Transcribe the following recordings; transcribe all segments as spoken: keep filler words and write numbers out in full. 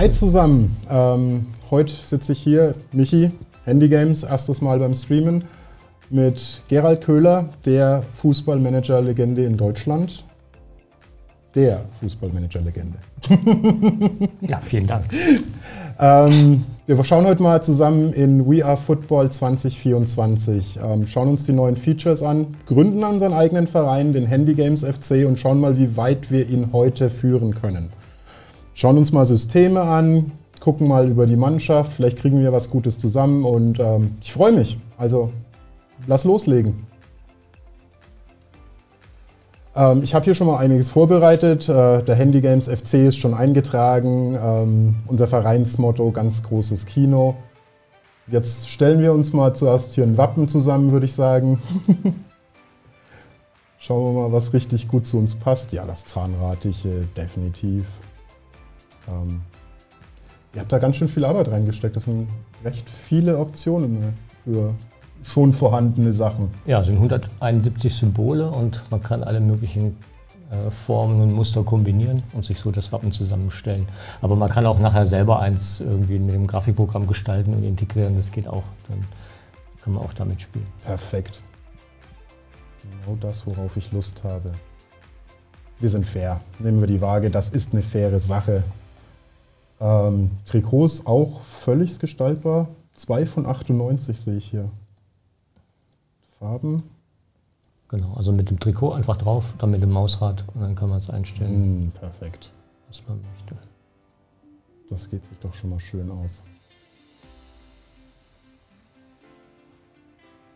Hi zusammen, ähm, heute sitze ich hier, Michi, Handy Games, erstes Mal beim Streamen, mit Gerald Köhler, der Fußballmanager-Legende in Deutschland. Der Fußballmanager-Legende. Ja, vielen Dank. ähm, wir schauen heute mal zusammen in We Are Football zwanzig vierundzwanzig, ähm, schauen uns die neuen Features an, gründen unseren eigenen Verein, den Handy Games F C, und schauen mal, wie weit wir ihn heute führen können. Schauen uns mal Systeme an, gucken mal über die Mannschaft, vielleicht kriegen wir was Gutes zusammen, und ähm, ich freue mich. Also, lass loslegen. Ähm, ich habe hier schon mal einiges vorbereitet. Äh, der Handy Games F C ist schon eingetragen. Ähm, unser Vereinsmotto, ganz großes Kino. Jetzt stellen wir uns mal zuerst hier ein Wappen zusammen, würde ich sagen. Schauen wir mal, was richtig gut zu uns passt. Ja, das Zahnradische, definitiv. Ähm, ihr habt da ganz schön viel Arbeit reingesteckt. Das sind recht viele Optionen für schon vorhandene Sachen. Ja, es sind hunderteinundsiebzig Symbole und man kann alle möglichen äh, Formen und Muster kombinieren und sich so das Wappen zusammenstellen. Aber man kann auch nachher selber eins irgendwie mit dem Grafikprogramm gestalten und integrieren. Das geht auch. Dann kann man auch damit spielen. Perfekt. Genau das, worauf ich Lust habe. Wir sind fair. Nehmen wir die Waage. Das ist eine faire Sache. Ähm, Trikots auch völlig gestaltbar. zwei von achtundneunzig sehe ich hier. Farben. Genau, also mit dem Trikot einfach drauf, dann mit dem Mausrad, und dann kann man es einstellen. Mm, perfekt. Was man möchte. Das geht sich doch schon mal schön aus.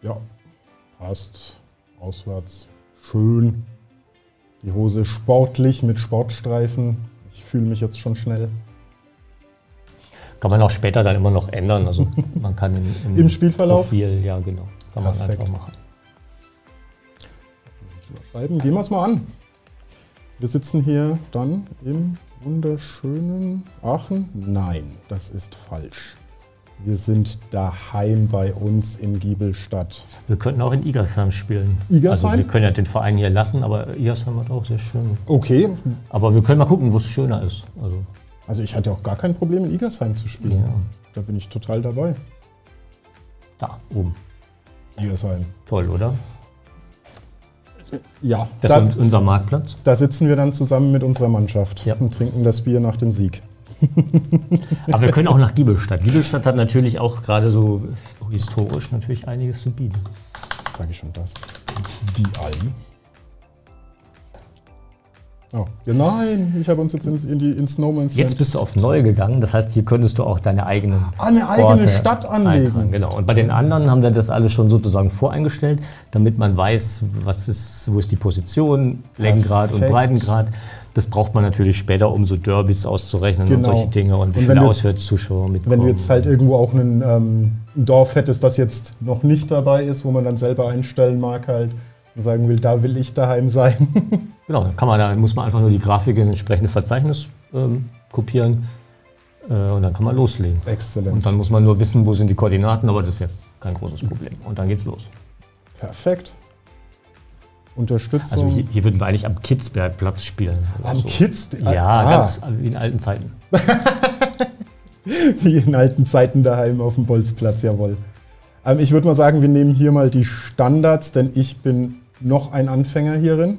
Ja, passt. Auswärts. Schön. Die Hose sportlich mit Sportstreifen. Ich fühle mich jetzt schon schnell. Kann man auch später dann immer noch ändern. Also man kann im, im, im Spielverlauf. Profil, ja, genau. Kann man einfach machen. Gehen wir es mal an. Wir sitzen hier dann im wunderschönen Aachen. Nein, das ist falsch. Wir sind daheim bei uns in Giebelstadt. Wir könnten auch in Igersheim spielen. Igersheim? Also wir können ja den Verein hier lassen, aber Igersheim hat auch sehr schön. Okay. Aber wir können mal gucken, wo es schöner ist. Also. also ich hatte auch gar kein Problem, in Igersheim zu spielen. Ja. Da bin ich total dabei. Da oben. Igersheim. Toll, oder? Ja. Das da, ist unser Marktplatz. Da sitzen wir dann zusammen mit unserer Mannschaft, ja, und trinken das Bier nach dem Sieg. Aber wir können auch nach Giebelstadt. Giebelstadt hat natürlich auch gerade so historisch natürlich einiges zu bieten. Sage ich schon das. Die Alm. Oh, ja, nein, ich habe uns jetzt in, in die in Snowman's. Jetzt bist du auf neu gegangen, das heißt, hier könntest du auch deine eigene, eine eigene Orte Stadt anlegen. Eintragen, genau. Und bei den anderen haben wir das alles schon sozusagen voreingestellt, damit man weiß, was ist, wo ist die Position, Längengrad, perfekt, und Breitengrad. Das braucht man natürlich später, um so Derbys auszurechnen, genau, und solche Dinge und wie und viele Auswärtszuschauer mitkommen. Wenn du jetzt halt irgendwo auch einen, ähm, ein Dorf hättest, das jetzt noch nicht dabei ist, wo man dann selber einstellen mag halt und sagen will, da will ich daheim sein. Genau, dann kann man, da muss man einfach nur die Grafik in entsprechende Verzeichnis ähm, kopieren äh, und dann kann man loslegen. Exzellent. Und dann muss man nur wissen, wo sind die Koordinaten, aber das ist ja kein großes Problem. Und dann geht's los. Perfekt. Unterstützung. Also hier, hier würden wir eigentlich am Kitzbergplatz spielen. Am so. Kitzbergplatz? Ja, ah. ganz wie in alten Zeiten. Wie in alten Zeiten daheim auf dem Bolzplatz, jawohl. Ähm, ich würde mal sagen, wir nehmen hier mal die Standards, denn ich bin noch ein Anfänger hierin.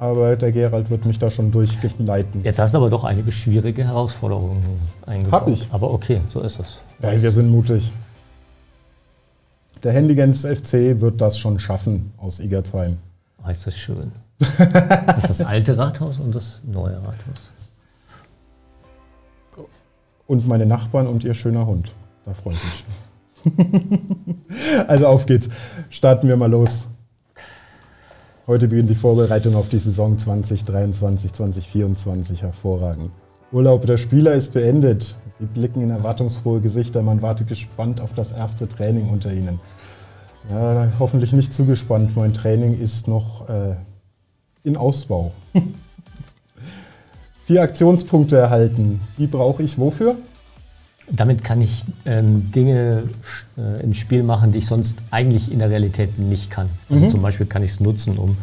Aber der Gerald wird mich da schon durchleiten. Jetzt hast du aber doch einige schwierige Herausforderungen eingebaut. Hab ich. Aber okay, so ist es. Ja, wir sind mutig. Der Handy Games F C wird das schon schaffen aus Igersheim. Ah, ist das schön. Das ist das alte Rathaus und das neue Rathaus. Und meine Nachbarn und ihr schöner Hund. Da freue ich mich. Also auf geht's. Starten wir mal los. Heute beginnt die Vorbereitung auf die Saison zwanzig dreiundzwanzig zwanzig vierundzwanzig hervorragend. Urlaub der Spieler ist beendet. Sie blicken in erwartungsfrohe Gesichter. Man wartet gespannt auf das erste Training unter ihnen. Ja, hoffentlich nicht zu gespannt. Mein Training ist noch äh, in Ausbau. Vier Aktionspunkte erhalten. Die brauche ich wofür? Damit kann ich ähm, Dinge äh, im Spiel machen, die ich sonst eigentlich in der Realität nicht kann. Also mhm. Zum Beispiel kann ich es nutzen, um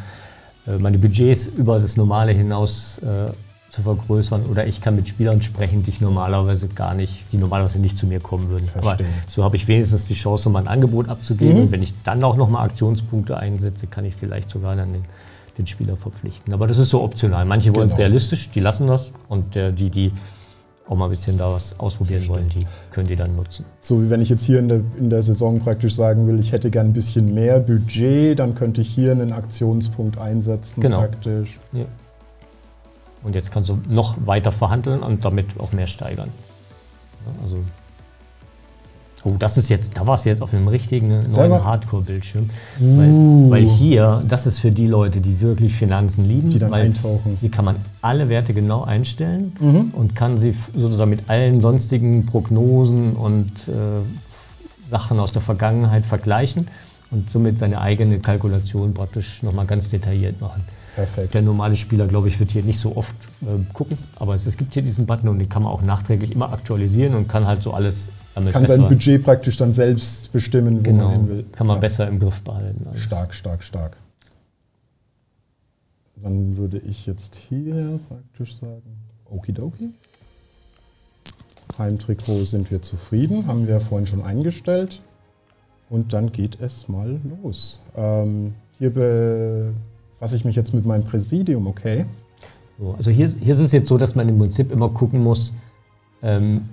äh, meine Budgets über das Normale hinaus äh, zu vergrößern, oder ich kann mit Spielern sprechen, die ich normalerweise gar nicht, die normalerweise nicht zu mir kommen würden. Verstehe. Aber so habe ich wenigstens die Chance, mal ein Angebot abzugeben. Mhm. Und wenn ich dann auch nochmal Aktionspunkte einsetze, kann ich vielleicht sogar dann den, den Spieler verpflichten. Aber das ist so optional. Manche wollen es genau. realistisch, die lassen das, und äh, die, die auch mal ein bisschen da was ausprobieren Verstehe. wollen, die können die dann nutzen. So wie wenn ich jetzt hier in der, in der Saison praktisch sagen will, ich hätte gern ein bisschen mehr Budget, dann könnte ich hier einen Aktionspunkt einsetzen genau. praktisch. Ja. Und jetzt kannst du noch weiter verhandeln und damit auch mehr steigern. Ja, also oh, das ist jetzt, da war es jetzt auf einem richtigen neuen Hardcore-Bildschirm. Uh. Weil, weil hier, das ist für die Leute, die wirklich Finanzen lieben. Die dann weil eintauchen. Hier kann man alle Werte genau einstellen mhm. und kann sie sozusagen mit allen sonstigen Prognosen und äh, Sachen aus der Vergangenheit vergleichen und somit seine eigene Kalkulation praktisch nochmal ganz detailliert machen. Perfekt. Der normale Spieler, glaube ich, wird hier nicht so oft äh, gucken, aber es, es gibt hier diesen Button, und den kann man auch nachträglich immer aktualisieren und kann halt so alles damit kann besser sein Budget praktisch dann selbst bestimmen, wo genau. man hin will. Kann man ja. besser im Griff behalten. Alles. Stark, stark, stark. Dann würde ich jetzt hier praktisch sagen, okidoki. Heimtrikot sind wir zufrieden, haben wir ja vorhin schon eingestellt. Und dann geht es mal los. Ähm, hier be Was ich mich jetzt mit meinem Präsidium, okay? So, also hier, hier ist es jetzt so, dass man im Prinzip immer gucken muss, ähm,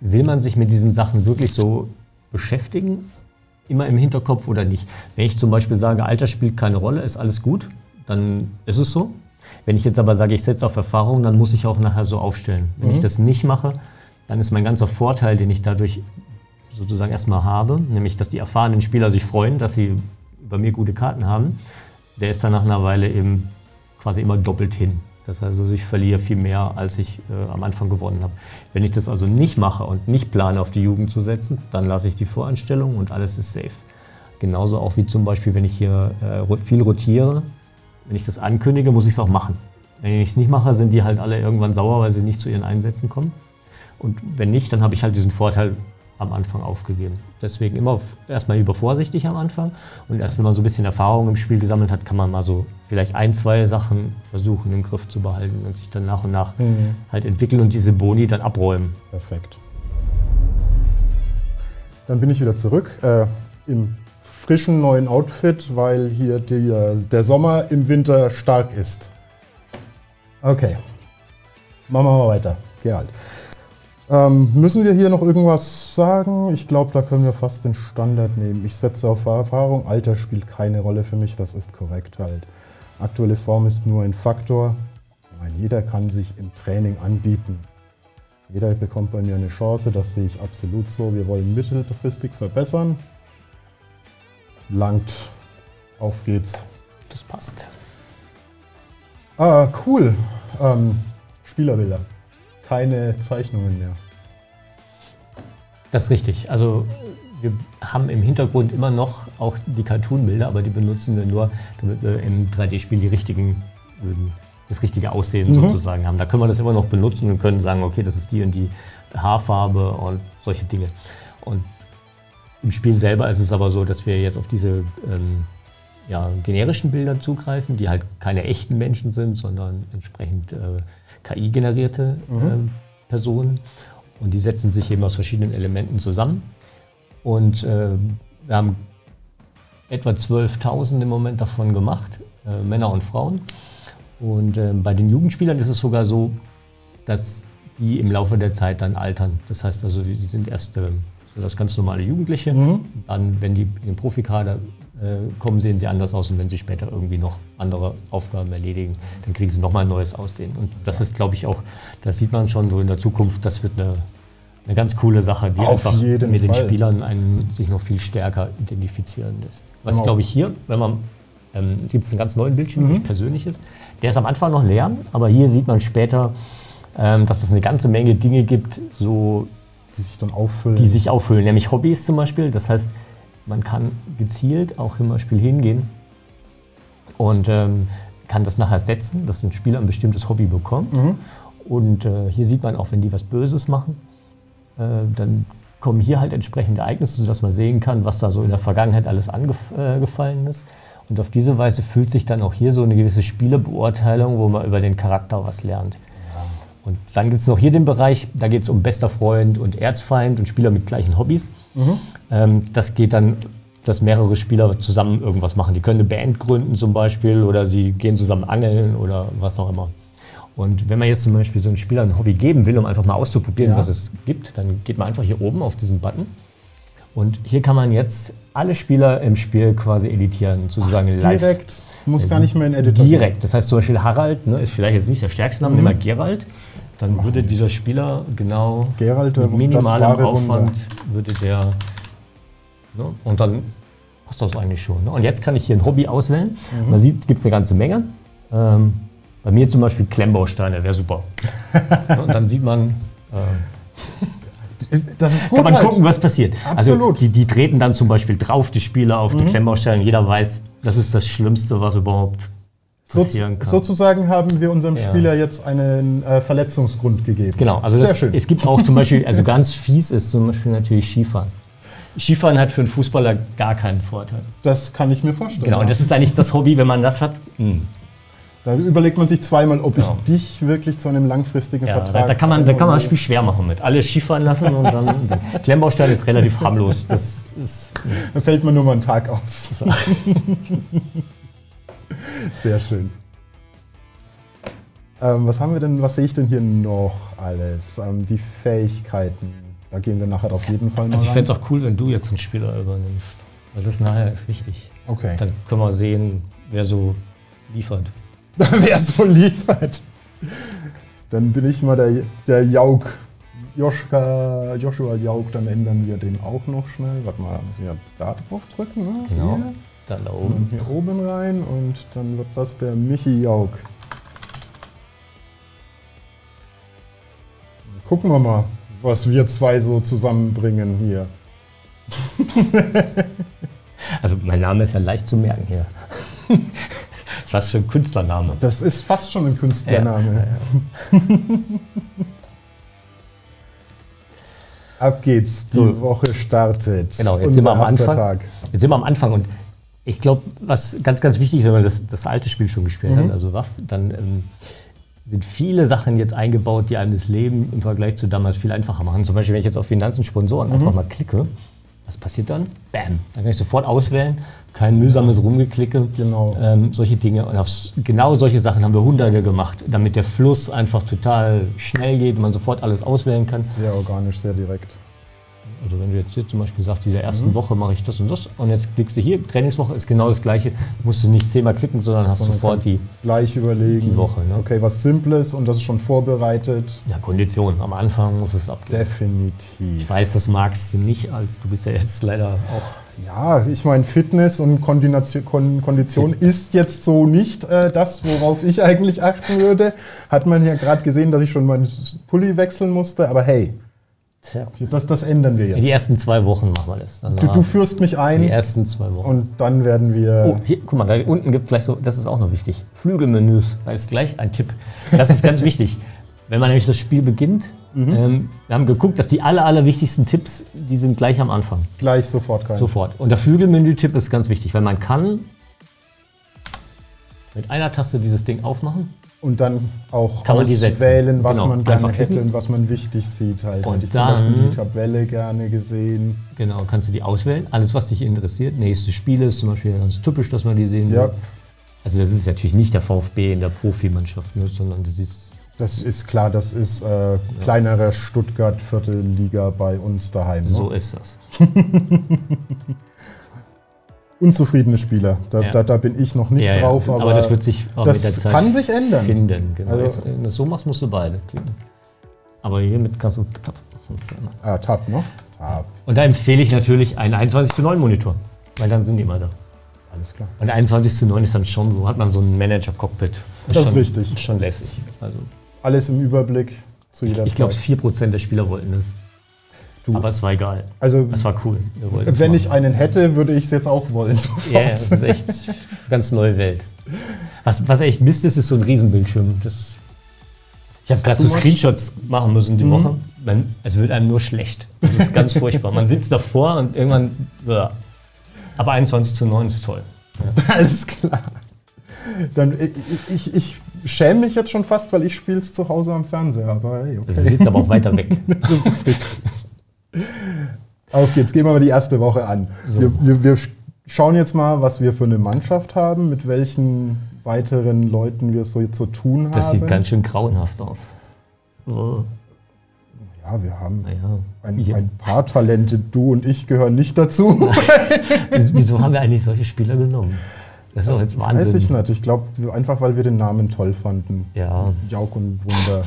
will man sich mit diesen Sachen wirklich so beschäftigen, immer im Hinterkopf oder nicht? Wenn ich zum Beispiel sage, Alter spielt keine Rolle, ist alles gut, dann ist es so. Wenn ich jetzt aber sage, ich setze auf Erfahrung, dann muss ich auch nachher so aufstellen. Wenn mhm. ich das nicht mache, dann ist mein ganzer Vorteil, den ich dadurch sozusagen erstmal habe, nämlich, dass die erfahrenen Spieler sich freuen, dass sie bei mir gute Karten haben, der ist dann nach einer Weile eben quasi immer doppelt hin. Das heißt, also, ich verliere viel mehr, als ich äh, am Anfang gewonnen habe. Wenn ich das also nicht mache und nicht plane, auf die Jugend zu setzen, dann lasse ich die Voranstellung und alles ist safe. Genauso auch wie zum Beispiel, wenn ich hier äh, viel rotiere, wenn ich das ankündige, muss ich es auch machen. Wenn ich es nicht mache, sind die halt alle irgendwann sauer, weil sie nicht zu ihren Einsätzen kommen. Und wenn nicht, dann habe ich halt diesen Vorteil am Anfang aufgegeben. Deswegen immer erstmal übervorsichtig am Anfang, und erst wenn man so ein bisschen Erfahrung im Spiel gesammelt hat, kann man mal so vielleicht ein, zwei Sachen versuchen im Griff zu behalten und sich dann nach und nach mhm. halt entwickeln und diese Boni dann abräumen. Perfekt. Dann bin ich wieder zurück äh, im frischen neuen Outfit, weil hier der, der Sommer im Winter stark ist. Okay, machen wir mal weiter. Geralt. Ähm, müssen wir hier noch irgendwas sagen? Ich glaube, da können wir fast den Standard nehmen. Ich setze auf Erfahrung. Alter spielt keine Rolle für mich, das ist korrekt halt. Aktuelle Form ist nur ein Faktor. Nein, jeder kann sich im Training anbieten. Jeder bekommt bei mir eine Chance, das sehe ich absolut so. Wir wollen mittelfristig verbessern. Langt. Auf geht's. Das passt. Ah, cool. Ähm, Spielerbilder. Keine Zeichnungen mehr. Das ist richtig. Also wir haben im Hintergrund immer noch auch die Cartoon-Bilder, aber die benutzen wir nur, damit wir im drei D-Spiel die richtigen, das richtige Aussehen mhm. sozusagen haben. Da können wir das immer noch benutzen und können sagen, okay, das ist die und die Haarfarbe und solche Dinge. Und im Spiel selber ist es aber so, dass wir jetzt auf diese ähm, ja, generischen Bilder zugreifen, die halt keine echten Menschen sind, sondern entsprechend äh, K I-generierte mhm. ähm, Personen, und die setzen sich eben aus verschiedenen Elementen zusammen, und äh, wir haben etwa zwölftausend im Moment davon gemacht, äh, Männer und Frauen, und äh, bei den Jugendspielern ist es sogar so, dass die im Laufe der Zeit dann altern, das heißt also, die sind erst äh, so das ganz normale Jugendliche, mhm. dann, wenn die in den Profikader kommen, sehen sie anders aus, und wenn sie später irgendwie noch andere Aufgaben erledigen, dann kriegen sie nochmal ein neues Aussehen. Und das ist, glaube ich, auch, das sieht man schon so in der Zukunft, das wird eine, eine ganz coole Sache, die Auf einfach mit Fall. den Spielern einen, sich noch viel stärker identifizieren lässt. Was, genau. glaube ich, hier, wenn man, ähm, gibt es einen ganz neuen Bildschirm, der mhm. persönlich ist, der ist am Anfang noch leer, aber hier sieht man später, ähm, dass es eine ganze Menge Dinge gibt, so, die sich dann auffüllen, die sich auffüllen, nämlich Hobbys zum Beispiel, das heißt, man kann gezielt auch im Spiel hingehen und ähm, kann das nachher setzen, dass ein Spieler ein bestimmtes Hobby bekommt. Mhm. Und äh, hier sieht man auch, wenn die was Böses machen, äh, dann kommen hier halt entsprechende Ereignisse, sodass man sehen kann, was da so in der Vergangenheit alles angefallen ist. Und auf diese Weise fühlt sich dann auch hier so eine gewisse Spielebeurteilung, wo man über den Charakter was lernt. Und dann gibt es noch hier den Bereich, da geht es um bester Freund und Erzfeind und Spieler mit gleichen Hobbys. Mhm. Ähm, das geht dann, dass mehrere Spieler zusammen irgendwas machen. Die können eine Band gründen zum Beispiel oder sie gehen zusammen angeln oder was auch immer. Und wenn man jetzt zum Beispiel so einem Spieler ein Hobby geben will, um einfach mal auszuprobieren, ja. was es gibt, dann geht man einfach hier oben auf diesen Button. Und hier kann man jetzt alle Spieler im Spiel quasi editieren, sozusagen Ach, live. Direkt, muss äh, gar nicht mehr in Editor. Direkt, das heißt zum Beispiel Harald, ne, ist vielleicht jetzt nicht der stärkste Name, mhm. nehmen wir Geralt. Dann würde dieser Spieler genau Geralt, mit minimalem Aufwand würde der, ne? Und dann passt das eigentlich schon. Ne? Und jetzt kann ich hier ein Hobby auswählen. Mhm. Man sieht, es gibt eine ganze Menge. Ähm, bei mir zum Beispiel Klemmbausteine, wäre super. Ne? Und dann sieht man, äh, das ist gut, kann man halt. gucken, was passiert. Absolut. Also die, die treten dann zum Beispiel drauf, die Spieler auf mhm. die Klemmbausteine. Jeder weiß, das ist das Schlimmste, was überhaupt. So, sozusagen haben wir unserem ja. Spieler jetzt einen äh, Verletzungsgrund gegeben. Genau, also Sehr das, schön. es gibt auch zum Beispiel, also ganz fies ist zum Beispiel natürlich Skifahren. Skifahren hat für einen Fußballer gar keinen Vorteil. Das kann ich mir vorstellen. Genau, und das ist eigentlich das Hobby, wenn man das hat. Mh. Da überlegt man sich zweimal, ob genau. ich dich wirklich zu einem langfristigen ja, Vertrag... Da, da kann man, da kann man das Spiel schwer machen mit. Alle Skifahren lassen und dann... Klemmbaustein ist relativ harmlos. Das ist, da fällt man nur mal einen Tag aus. So. Sehr schön. Ähm, was haben wir denn, was sehe ich denn hier noch alles? Ähm, die Fähigkeiten, da gehen wir nachher auf jeden Fall noch. Also ich fände es auch cool, wenn du jetzt einen Spieler übernimmst, weil das nachher ist wichtig. Okay. Dann können wir sehen, wer so liefert. Wer so liefert? Dann bin ich mal der, der Jaug. Joschka, Joshua Jaug, dann ändern wir den auch noch schnell. Warte mal, müssen wir da drauf drücken? Ne? Genau. Hier. Dann da oben. Und hier oben rein und dann wird das der Michi Jauck. Gucken wir mal, was wir zwei so zusammenbringen hier. Also mein Name ist ja leicht zu merken hier. Das ist fast schon ein Künstlername. Das ist fast schon ein Künstlername. Ja, ja, ja. Ab geht's, die so. Woche startet. Genau, jetzt sind wir am Anfang. Tag. Jetzt sind wir am Anfang und ich glaube, was ganz, ganz wichtig ist, wenn man das, das alte Spiel schon gespielt mhm. hat, also W A F, dann ähm, sind viele Sachen jetzt eingebaut, die einem das Leben im Vergleich zu damals viel einfacher machen. Zum Beispiel, wenn ich jetzt auf Finanzen, Sponsoren mhm. einfach mal klicke, was passiert dann? Bam! Dann kann ich sofort auswählen, kein mühsames Rumgeklicke, genau. ähm, solche Dinge. Und auf genau solche Sachen haben wir Hunderte gemacht, damit der Fluss einfach total schnell geht, man sofort alles auswählen kann. Sehr organisch, sehr direkt. Also wenn du jetzt hier zum Beispiel sagst, dieser ersten mhm. Woche mache ich das und das und jetzt klickst du hier, Trainingswoche ist genau das gleiche, musst du nicht zehnmal klicken, sondern hast sondern sofort die, gleich überlegen. die Woche. Ne? Okay, was Simples und das ist schon vorbereitet. Ja, Kondition, am Anfang muss es abgehen. Definitiv. Ich weiß, das magst du nicht, als du bist ja jetzt leider auch... Ja, ich meine Fitness und Koordination, Kon Kondition ist jetzt so nicht äh, das, worauf ich eigentlich achten würde. Hat man ja gerade gesehen, dass ich schon meinen Pulli wechseln musste, aber hey. Tja. Das, das ändern wir jetzt. Die ersten zwei Wochen machen wir das. Du, du führst mich ein. Die ersten zwei Wochen. Und dann werden wir... Oh, hier, guck mal, da unten gibt es gleich so, das ist auch noch wichtig, Flügelmenüs. Da ist gleich ein Tipp. Das ist ganz wichtig. Wenn man nämlich das Spiel beginnt, mhm. ähm, wir haben geguckt, dass die aller, aller wichtigsten Tipps, die sind gleich am Anfang. Gleich sofort kein. Sofort. Und der Flügelmenü-Tipp ist ganz wichtig, weil man kann mit einer Taste dieses Ding aufmachen. Und dann auch kann auswählen, man was genau. man gerne Einfach hätte klicken. und was man wichtig sieht. Halt. Und ich dann, zum Beispiel die Tabelle gerne gesehen. Genau, kannst du die auswählen. Alles, was dich interessiert. Nächste Spiele ist zum Beispiel ganz typisch, dass man die sehen ja. will. Also das ist natürlich nicht der VfB in der Profimannschaft, ne, sondern das ist... Das ist klar, das ist äh, ja. kleinere Stuttgart-Vierte Liga bei uns daheim. Ne? So ist das. Unzufriedene Spieler, da, ja. da, da bin ich noch nicht ja, drauf, ja. Aber, aber das, wird sich auch das mit der Zeit kann sich ändern. Finden. Genau. Also jetzt, wenn du das so machst, musst du beide klicken. Aber hiermit kannst du Tab. Ah, Tab, ne? Tab. Und da empfehle ich natürlich einen einundzwanzig zu neun Monitor, weil dann sind die immer da. Alles klar. Und einundzwanzig zu neun ist dann schon so, hat man so ein Manager-Cockpit. Das, das ist schon, richtig. Ist schon lässig. Also alles im Überblick zu jeder ich, Zeit. Ich glaube, vier Prozent der Spieler wollten das. Du. Aber es war egal. Also, es war cool. Wenn ich einen hätte, würde ich es jetzt auch wollen. Ja, yeah, das ist echt eine ganz neue Welt. Was, was echt Mist ist, ist so ein Riesenbildschirm. Das, ich habe gerade so Screenshots machen müssen die mhm. Woche. Man, es wird einem nur schlecht. Das ist ganz furchtbar. Man sitzt davor und irgendwann... Ja. Aber einundzwanzig zu neun ist toll. Ja. Alles klar. Dann, ich, ich, ich schäme mich jetzt schon fast, weil ich spiele es zu Hause am Fernseher. Aber hey, okay. Du sitzt aber auch weiter weg. Das ist richtig. Auf geht's, gehen wir mal die erste Woche an. So. Wir, wir, wir schauen jetzt mal, was wir für eine Mannschaft haben, mit welchen weiteren Leuten wir es so zu tun haben. Das sieht ganz schön grauenhaft aus. Oh. Ja, wir haben ja. Ein, ja. ein paar Talente. Du und ich gehören nicht dazu. Wieso haben wir eigentlich solche Spieler genommen? Das ist doch jetzt Wahnsinn. Weiß ich nicht. Ich glaube, einfach weil wir den Namen toll fanden. Ja. Jauck und Wunder.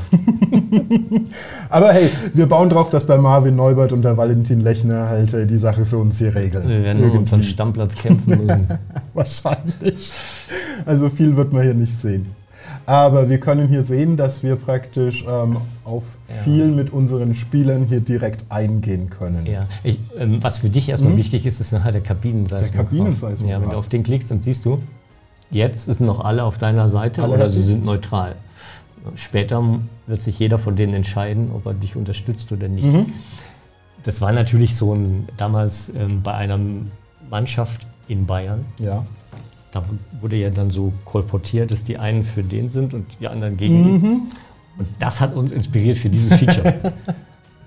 Aber hey, wir bauen drauf, dass der Marvin Neubert und der Valentin Lechner halt äh, die Sache für uns hier regeln. Wir werden um unseren Stammplatz kämpfen müssen. Wahrscheinlich. Also viel wird man hier nicht sehen. Aber wir können hier sehen, dass wir praktisch ähm, auf ja. viel mit unseren Spielern hier direkt eingehen können. Ja. Ich, ähm, was für dich erstmal mhm. wichtig ist, ist nachher der Kabinenseismograph. Der Kabinenseismograph. Ja, wenn du auf den klickst, dann siehst du, jetzt sind noch alle auf deiner Seite alle oder sie sind neutral. Später wird sich jeder von denen entscheiden, ob er dich unterstützt oder nicht. Mhm. Das war natürlich so ein, damals ähm, bei einer Mannschaft in Bayern. Ja. Da wurde ja dann so kolportiert, dass die einen für den sind und die anderen gegen ihn. Mhm. Und das hat uns inspiriert für dieses Feature.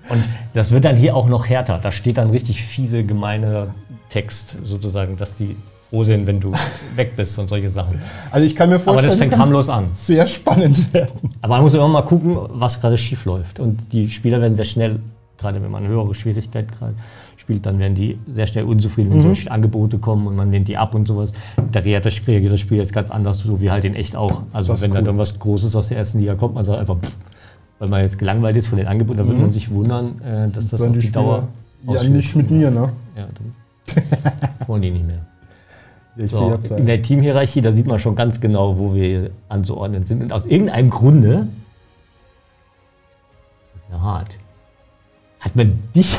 Und das wird dann hier auch noch härter. Da steht dann richtig fiese, gemeiner Text sozusagen, dass die froh sind, wenn du weg bist und solche Sachen. Also ich kann mir vorstellen, aber das fängt harmlos an. Sehr spannend werden. Aber man muss immer mal gucken, was gerade schief läuft. Und die Spieler werden sehr schnell, gerade wenn man eine höhere Schwierigkeit gerade spielt, dann werden die sehr schnell unzufrieden, wenn mhm. solche Angebote kommen und man lehnt die ab und sowas. Da reagiert das Spiel jetzt ganz anders, so wie halt in echt auch. Also wenn cool. dann irgendwas Großes aus der ersten Liga kommt, man sagt einfach, pff, weil man jetzt gelangweilt ist von den Angeboten, dann mhm. wird man sich wundern, äh, dass das auf die, die Dauer ausführt. Ja, nicht mit mir, ne? Ja, dann wollen die nicht mehr. Ich so, in der Teamhierarchie, da sieht man schon ganz genau, wo wir anzuordnen sind. Und aus irgendeinem Grunde, das ist ja hart, hat man dich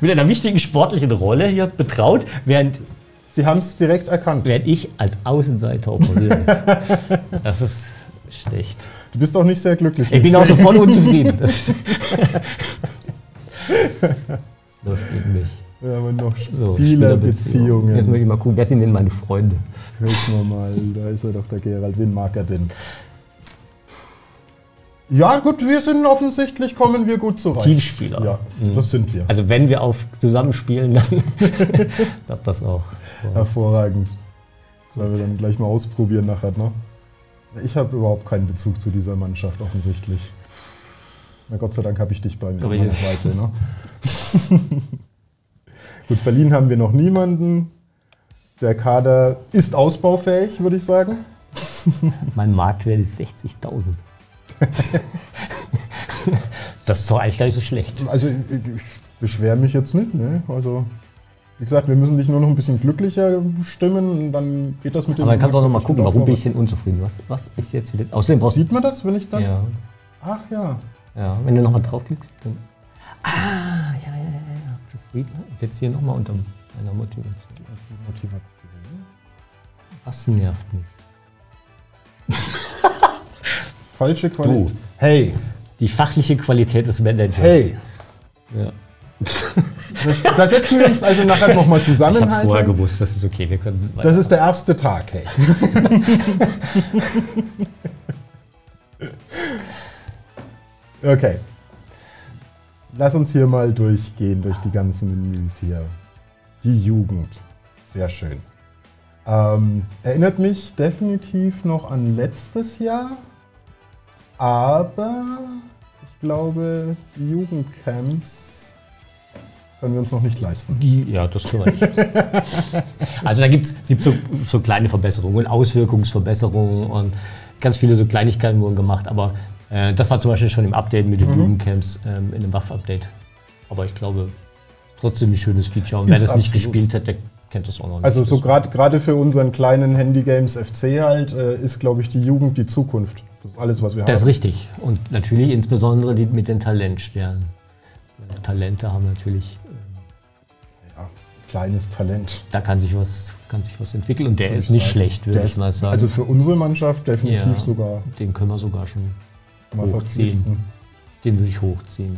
mit einer wichtigen sportlichen Rolle hier betraut, während... Sie haben es direkt erkannt. Während ich als Außenseiter operiere. Das ist schlecht. Du bist auch nicht sehr glücklich. Ich bin auch so voll unzufrieden. Das, das läuft gegen mich. Wir haben noch so, viele Beziehungen. Jetzt möchte ich mal gucken, wer sind denn meine Freunde? Gucken wir mal, da ist er doch, der Geralt. Wen mag er denn? Ja gut, wir sind offensichtlich, kommen wir gut zurecht. Teamspieler. Ja, mhm. das sind wir. Also wenn wir auf zusammenspielen, dann klappt das auch. So. Hervorragend. Das werden wir dann gleich mal ausprobieren nachher, ne? Ich habe überhaupt keinen Bezug zu dieser Mannschaft, offensichtlich. Na Gott sei Dank habe ich dich bei mir an meiner Seite, ne? Gut, verliehen haben wir noch niemanden. Der Kader ist ausbaufähig, würde ich sagen. Mein Marktwert ist sechzigtausend. Das ist doch eigentlich gar nicht so schlecht. Also ich beschwere mich jetzt nicht, ne? Also wie gesagt, wir müssen dich nur noch ein bisschen glücklicher stimmen, dann geht das mit dem. Aber man kann doch noch mal gucken, warum bin ich denn unzufrieden? Was, was ist jetzt wieder? Außerdem brauchst du. Sieht man das, wenn ich dann? Ja. Ach ja. Ja, wenn du nochmal draufklickst, dann. Ah, ja, ja, ja. Zufrieden. Und jetzt hier nochmal unter meiner Motivation. Motivation. Was nervt mich? Falsche Qualität. Du. Hey. Die fachliche Qualität des Managers. Hey. Ja. Das, da setzen wir uns also nachher nochmal zusammen. Ich hab's Alter. vorher gewusst, das ist okay. Wir können das ist der erste Tag, hey. Okay. Lass uns hier mal durchgehen, durch die ganzen Menüs hier. Die Jugend. Sehr schön. Ähm, erinnert mich definitiv noch an letztes Jahr. Aber ich glaube, die Jugendcamps können wir uns noch nicht leisten. Die, ja, das können wir nicht. Also da gibt es so, so kleine Verbesserungen und Auswirkungsverbesserungen und ganz viele so Kleinigkeiten wurden gemacht. Aber äh, das war zum Beispiel schon im Update mit den mhm. Jugendcamps ähm, in dem Buff-Update. Aber ich glaube, trotzdem ein schönes Feature. Und wer das nicht gespielt hat, der kennt das auch noch nicht. Also so gerade für unseren kleinen Handy Games F C halt äh, ist, glaube ich, die Jugend die Zukunft. Das ist alles, was wir haben. Das ist richtig. Und natürlich insbesondere die mit den Talentsternen. Talente haben natürlich... Ähm, ja, kleines Talent. Da kann sich was, kann sich was entwickeln und der ist nicht schlecht, würde ich mal sagen. Also für unsere Mannschaft definitiv ja, sogar. Den können wir sogar schon mal hochziehen. Den würde ich hochziehen.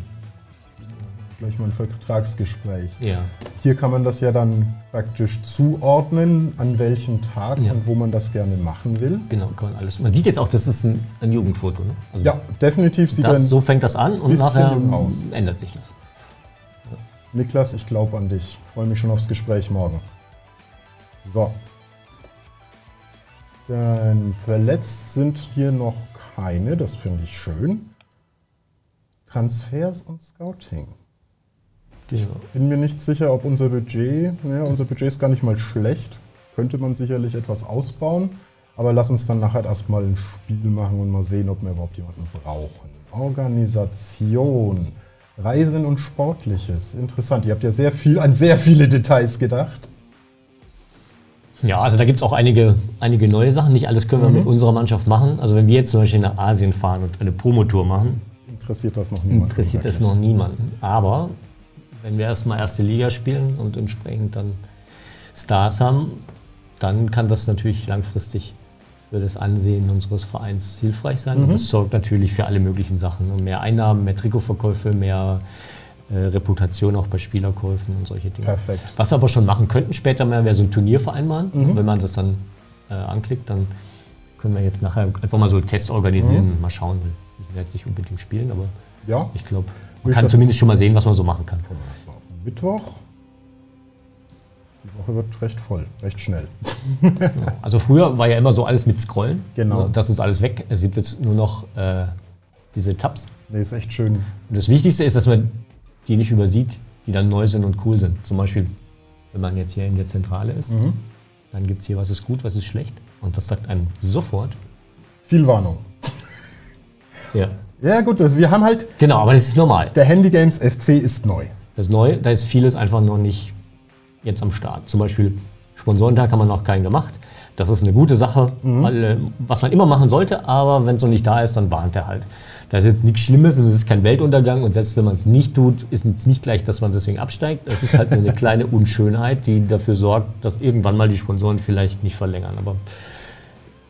Gleich mal ein Vertragsgespräch. Ja. Hier kann man das ja dann praktisch zuordnen, an welchem Tag ja. und wo man das gerne machen will. Genau, kann man alles. Man sieht jetzt auch, das ist ein, ein Jugendfoto, ne? Also ja, definitiv sieht das, so fängt das an und nachher ändert sich das. Ja. Niklas, ich glaube an dich. Ich freue mich schon aufs Gespräch morgen. So. Dann verletzt sind hier noch keine, das finde ich schön. Transfers und Scouting. Ich bin mir nicht sicher, ob unser Budget, ne, unser Budget ist gar nicht mal schlecht, könnte man sicherlich etwas ausbauen, aber lass uns dann nachher erstmal ein Spiel machen und mal sehen, ob wir überhaupt jemanden brauchen. Organisation, Reisen und Sportliches, interessant, ihr habt ja sehr viel an sehr viele Details gedacht. Ja, also da gibt es auch einige, einige neue Sachen, nicht alles können wir mhm. mit unserer Mannschaft machen, also wenn wir jetzt zum Beispiel nach Asien fahren und eine Promotour machen, interessiert das noch niemanden. Interessiert das noch niemanden, aber... Wenn wir erstmal erste Liga spielen und entsprechend dann Stars haben, dann kann das natürlich langfristig für das Ansehen unseres Vereins hilfreich sein. Mhm. Und das sorgt natürlich für alle möglichen Sachen. Und mehr Einnahmen, mehr Trikotverkäufe, mehr äh, Reputation auch bei Spielerkäufen und solche Dinge. Perfekt. Was wir aber schon machen könnten später mal, wäre so ein Turnier vereinbaren. Mhm. Wenn man das dann äh, anklickt, dann können wir jetzt nachher einfach mal so einen Test organisieren. Mhm. Mal schauen. Müssen wir jetzt nicht unbedingt spielen, aber ja. ich glaube... Man kann zumindest schon mal sehen, was man so machen kann. Mittwoch. Die Woche wird recht voll, recht schnell. Also früher war ja immer so alles mit Scrollen. Genau. Das ist alles weg. Es gibt jetzt nur noch äh, diese Tabs. Nee, ist echt schön. Und das Wichtigste ist, dass man die nicht übersieht, die dann neu sind und cool sind. Zum Beispiel, wenn man jetzt hier in der Zentrale ist, mhm. dann gibt es hier, was ist gut, was ist schlecht. Und das sagt einem sofort... Viel Warnung. Ja. Ja gut, also wir haben halt... Genau, aber das ist normal. Der Handy Games F C ist neu. Das ist neu, da ist vieles einfach noch nicht jetzt am Start. Zum Beispiel Sponsorentag haben wir noch keinen gemacht. Das ist eine gute Sache, mhm. weil, was man immer machen sollte, aber wenn es noch nicht da ist, dann warnt er halt. Da ist jetzt nichts Schlimmes und es ist kein Weltuntergang und selbst wenn man es nicht tut, ist es nicht gleich, dass man deswegen absteigt. Das ist halt eine kleine Unschönheit, die dafür sorgt, dass irgendwann mal die Sponsoren vielleicht nicht verlängern, aber...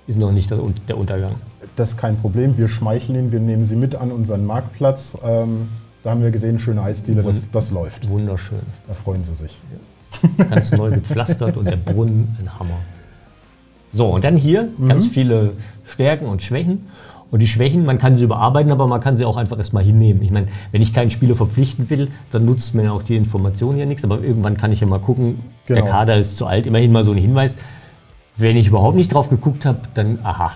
Ist noch nicht das, der Untergang. Das ist kein Problem. Wir schmeicheln ihn, wir nehmen sie mit an unseren Marktplatz. Ähm, da haben wir gesehen, schöne Eisdiele, das, das läuft. Wunderschön. Da freuen sie sich. Ja. Ganz neu gepflastert und der Brunnen ein Hammer. So, und dann hier mhm. ganz viele Stärken und Schwächen. Und die Schwächen, man kann sie überarbeiten, aber man kann sie auch einfach erstmal hinnehmen. Ich meine, wenn ich keinen Spieler verpflichten will, dann nutzt mir auch die Information hier nichts. Aber irgendwann kann ich ja mal gucken, genau. der Kader ist zu alt, immerhin mal so ein Hinweis. Wenn ich überhaupt nicht drauf geguckt habe, dann aha,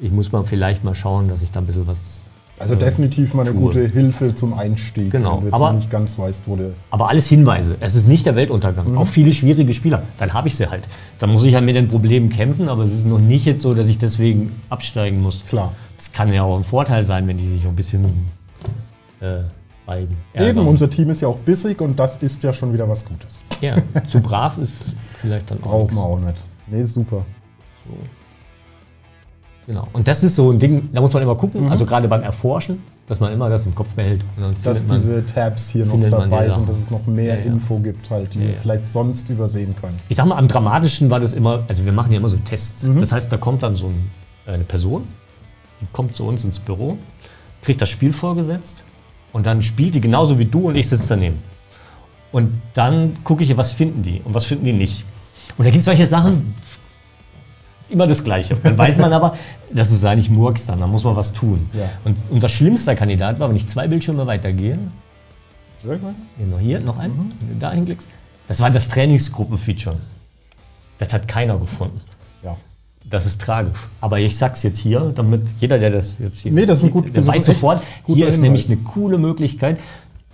ich muss mal vielleicht mal schauen, dass ich da ein bisschen was Also äh, definitiv mal eine tue. gute Hilfe zum Einstieg, genau. wenn du jetzt aber, nicht ganz weißt, wo der... Aber alles Hinweise, es ist nicht der Weltuntergang, mhm. auch viele schwierige Spieler, dann habe ich sie halt. Dann muss ich halt mit den Problemen kämpfen, aber es ist noch nicht jetzt so, dass ich deswegen absteigen muss. Klar. Das kann ja auch ein Vorteil sein, wenn die sich ein bisschen äh, reiben. Eben, unser Team ist ja auch bissig und das ist ja schon wieder was Gutes. Ja, zu brav ist vielleicht dann auch nichts. Braucht man auch nicht. Nee, ist super. So. Genau. Und das ist so ein Ding, da muss man immer gucken, mhm. also gerade beim Erforschen, dass man immer das im Kopf behält. Und dann dass man, diese Tabs hier noch dabei sind, dass es noch mehr ja, ja. Info gibt, halt, die ja, ja. wir vielleicht sonst übersehen können. Ich sag mal, am dramatischsten war das immer, also wir machen ja immer so Tests. Mhm. Das heißt, da kommt dann so ein, eine Person, die kommt zu uns ins Büro, kriegt das Spiel vorgesetzt und dann spielt die genauso wie du und ich sitze daneben. Und dann gucke ich, was finden die und was finden die nicht. Und da gibt es solche Sachen, ist immer das Gleiche. Dann weiß man aber, das ist eigentlich Murks dann, da muss man was tun. Ja. Und unser schlimmster Kandidat war, wenn ich zwei Bildschirme weitergehe, hier noch, hier, noch einen, mhm. wenn du da hinklickst, das war das Trainingsgruppen-Feature. Das hat keiner gefunden. Ja. Das ist tragisch. Aber ich sag's jetzt hier, damit jeder, der das jetzt hier nee, das ist gut, der das weiß ist sofort, hier ist nämlich eine coole Möglichkeit,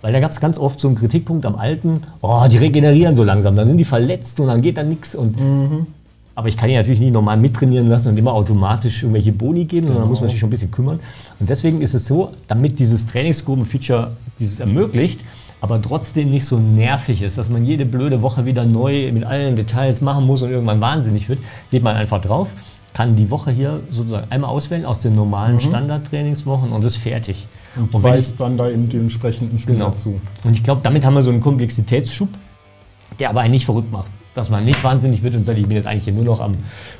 weil da gab es ganz oft so einen Kritikpunkt am Alten, oh, die regenerieren so langsam, dann sind die verletzt und dann geht da nichts. Mhm. Aber ich kann die natürlich nicht normal mittrainieren lassen und immer automatisch irgendwelche Boni geben, sondern genau. da muss man sich schon ein bisschen kümmern. Und deswegen ist es so, damit dieses Trainingsgruppen-Feature dieses ermöglicht, aber trotzdem nicht so nervig ist, dass man jede blöde Woche wieder neu mit allen Details machen muss und irgendwann wahnsinnig wird, geht man einfach drauf, kann die Woche hier sozusagen einmal auswählen aus den normalen mhm. Standard-Trainingswochen und ist fertig. Und, und weist ich, dann da eben die entsprechenden Spieler genau. zu. Und ich glaube, damit haben wir so einen Komplexitätsschub, der aber einen nicht verrückt macht. Dass man nicht wahnsinnig wird und sagt, ich bin jetzt eigentlich hier nur noch am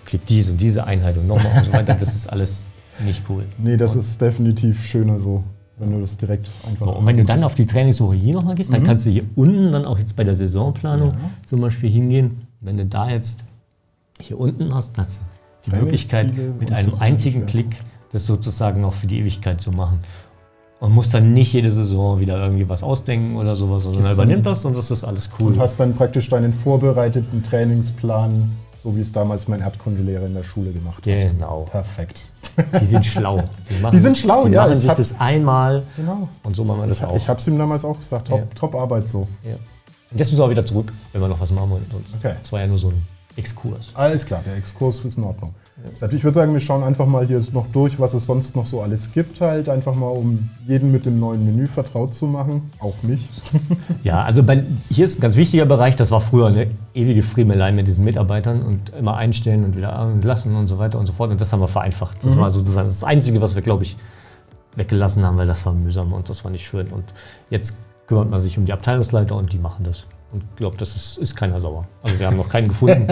Klick dies und diese Einheit und nochmal und so weiter. Das ist alles nicht cool. Nee, das und ist definitiv schöner so. wenn du das direkt einfach... Und wenn du dann auf die Trainingssuche hier nochmal gehst, mhm. dann kannst du hier unten dann auch jetzt bei der Saisonplanung ja. zum Beispiel hingehen. Wenn du da jetzt hier unten hast, hast du die Möglichkeit, mit einem einzigen Klick das sozusagen noch für die Ewigkeit zu machen. Man muss dann nicht jede Saison wieder irgendwie was ausdenken oder sowas, sondern übernimmt das und das ist alles cool. Du hast dann praktisch deinen vorbereiteten Trainingsplan, so wie es damals mein Erdkundelehrer in der Schule gemacht hat. Genau. Perfekt. Die sind schlau. Die, machen, die sind schlau, die ja. Die machen sich hab, das einmal genau. und so machen wir das ich, auch. Ich habe es ihm damals auch gesagt, top, ja. top Arbeit so. Ja. Und jetzt müssen wir auch wieder zurück, wenn wir noch was machen wollen. Okay. Das war ja nur so ein Exkurs. Alles klar, der Exkurs ist in Ordnung. Ja. Ich würde sagen, wir schauen einfach mal hier noch durch, was es sonst noch so alles gibt halt. Einfach mal, um jeden mit dem neuen Menü vertraut zu machen. Auch mich. Ja, also bei, hier ist ein ganz wichtiger Bereich. Das war früher eine ewige Friemelei mit diesen Mitarbeitern und immer einstellen und wieder lassen und so weiter und so fort. Und das haben wir vereinfacht. Das mhm. war sozusagen das Einzige, was wir, glaube ich, weggelassen haben, weil das war mühsam und das war nicht schön. Und jetzt kümmert man sich um die Abteilungsleiter und die machen das. Und ich glaube, das ist, ist keiner sauer. Also wir haben noch keinen gefunden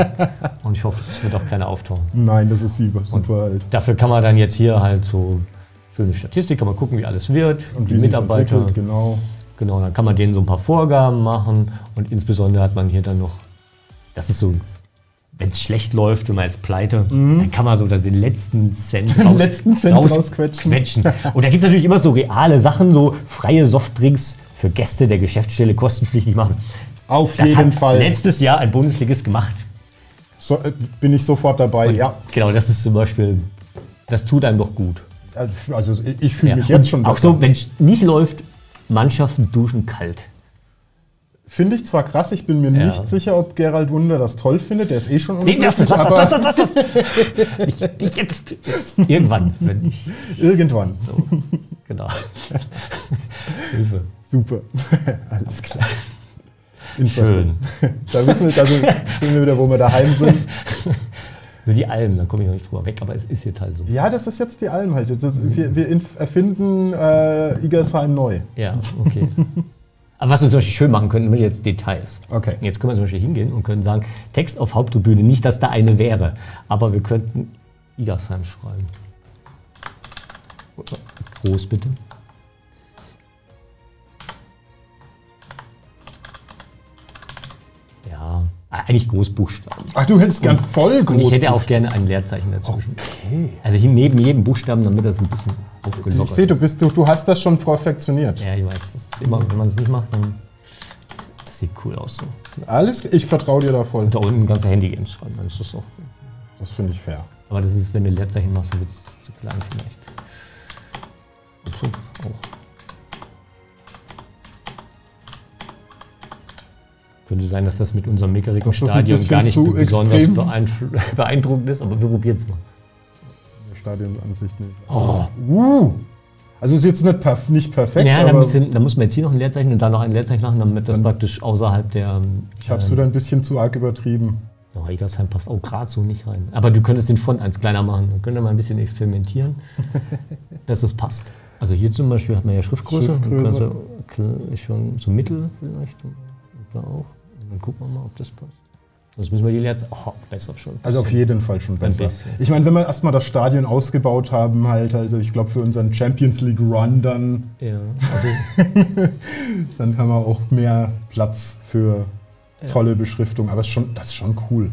und ich hoffe, es wird auch keiner auftauchen. Nein, das ist super, super halt. Dafür kann man dann jetzt hier halt so schöne Statistik, kann man gucken, wie alles wird. Und die Mitarbeiter, genau. Genau, dann kann man denen so ein paar Vorgaben machen und insbesondere hat man hier dann noch, das ist so, wenn es schlecht läuft, wenn man jetzt pleite, mhm. dann kann man so den letzten Cent, den raus, letzten Cent raus rausquetschen. Quetschen. Und da gibt es natürlich immer so reale Sachen, so freie Softdrinks für Gäste der Geschäftsstelle kostenpflichtig machen. Auf das jeden hat Fall. Letztes Jahr ein Bundesligist gemacht. So, bin ich sofort dabei, und ja. Genau, das ist zum Beispiel, das tut einem doch gut. Also ich fühle ja. mich jetzt schon besser. Auch so, wenn es nicht läuft, Mannschaften duschen kalt. Finde ich zwar krass, ich bin mir ja. nicht sicher, ob Gerald Wunder das toll findet, der ist eh schon unglücklich. Nee, lass das, lass das, lass das, lass das. ich, ich jetzt, jetzt, irgendwann. Wenn ich, Irgendwann. So, genau. Hilfe. Super, alles klar. Schön. Da, müssen wir, da sehen wir wieder, wo wir daheim sind. Nur die Alm, da komme ich noch nicht drüber weg, aber es ist jetzt halt so. Ja, das ist jetzt die Alm halt. Jetzt ist, wir, wir erfinden äh, Igersheim neu. Ja, okay. Aber was wir zum Beispiel schön machen können, sind jetzt Details. Okay. Jetzt können wir zum Beispiel hingehen und können sagen, Text auf Haupttribüne, nicht, dass da eine wäre, aber wir könnten Igersheim schreiben. Groß bitte. Ja, eigentlich Großbuchstaben. Ach, du hättest gern voll groß. Und ich hätte auch gerne ein Leerzeichen dazwischen. Okay. Also hier neben jedem Buchstaben, damit das ein bisschen aufgelockert ist. Ich sehe, du, bist, du, du hast das schon perfektioniert. Ja, ich weiß. Das ist immer, wenn man es nicht macht, dann das sieht cool aus. So. Alles, ich vertraue dir da voll. Und da unten ganze Handy Games schreiben, dann ist das so. Das finde ich fair. Aber das ist, wenn du Leerzeichen machst, dann wird es zu klein vielleicht. Oh. Könnte sein, dass das mit unserem mickerigen Stadion gar nicht besonders beeindruckend ist, aber wir probieren es mal. Stadionansicht nicht. Oh. Uh. Also ist jetzt nicht, perf nicht perfekt. Ja, naja, da muss man jetzt hier noch ein Leerzeichen und da noch ein Leerzeichen machen, damit das praktisch außerhalb der. Ich habe es wieder ein bisschen zu arg übertrieben. Oh, Igersheim passt auch gerade so nicht rein. Aber du könntest den Font eins kleiner machen. Dann könnt ihr mal ein bisschen experimentieren, dass es passt. Also hier zum Beispiel hat man ja Schriftgröße. Schriftgröße. Schon so mittel vielleicht. Da auch. Dann gucken wir mal, ob das passt. Sonst müssen wir die Leerzeichen... Oh, besser schon. Besser. Also auf jeden Fall schon besser. Ich meine, wenn wir erstmal das Stadion ausgebaut haben, halt, also ich glaube für unseren Champions League Run dann... Ja, also dann haben wir auch mehr Platz für tolle ja. Beschriftung. Aber das ist schon, das ist schon cool.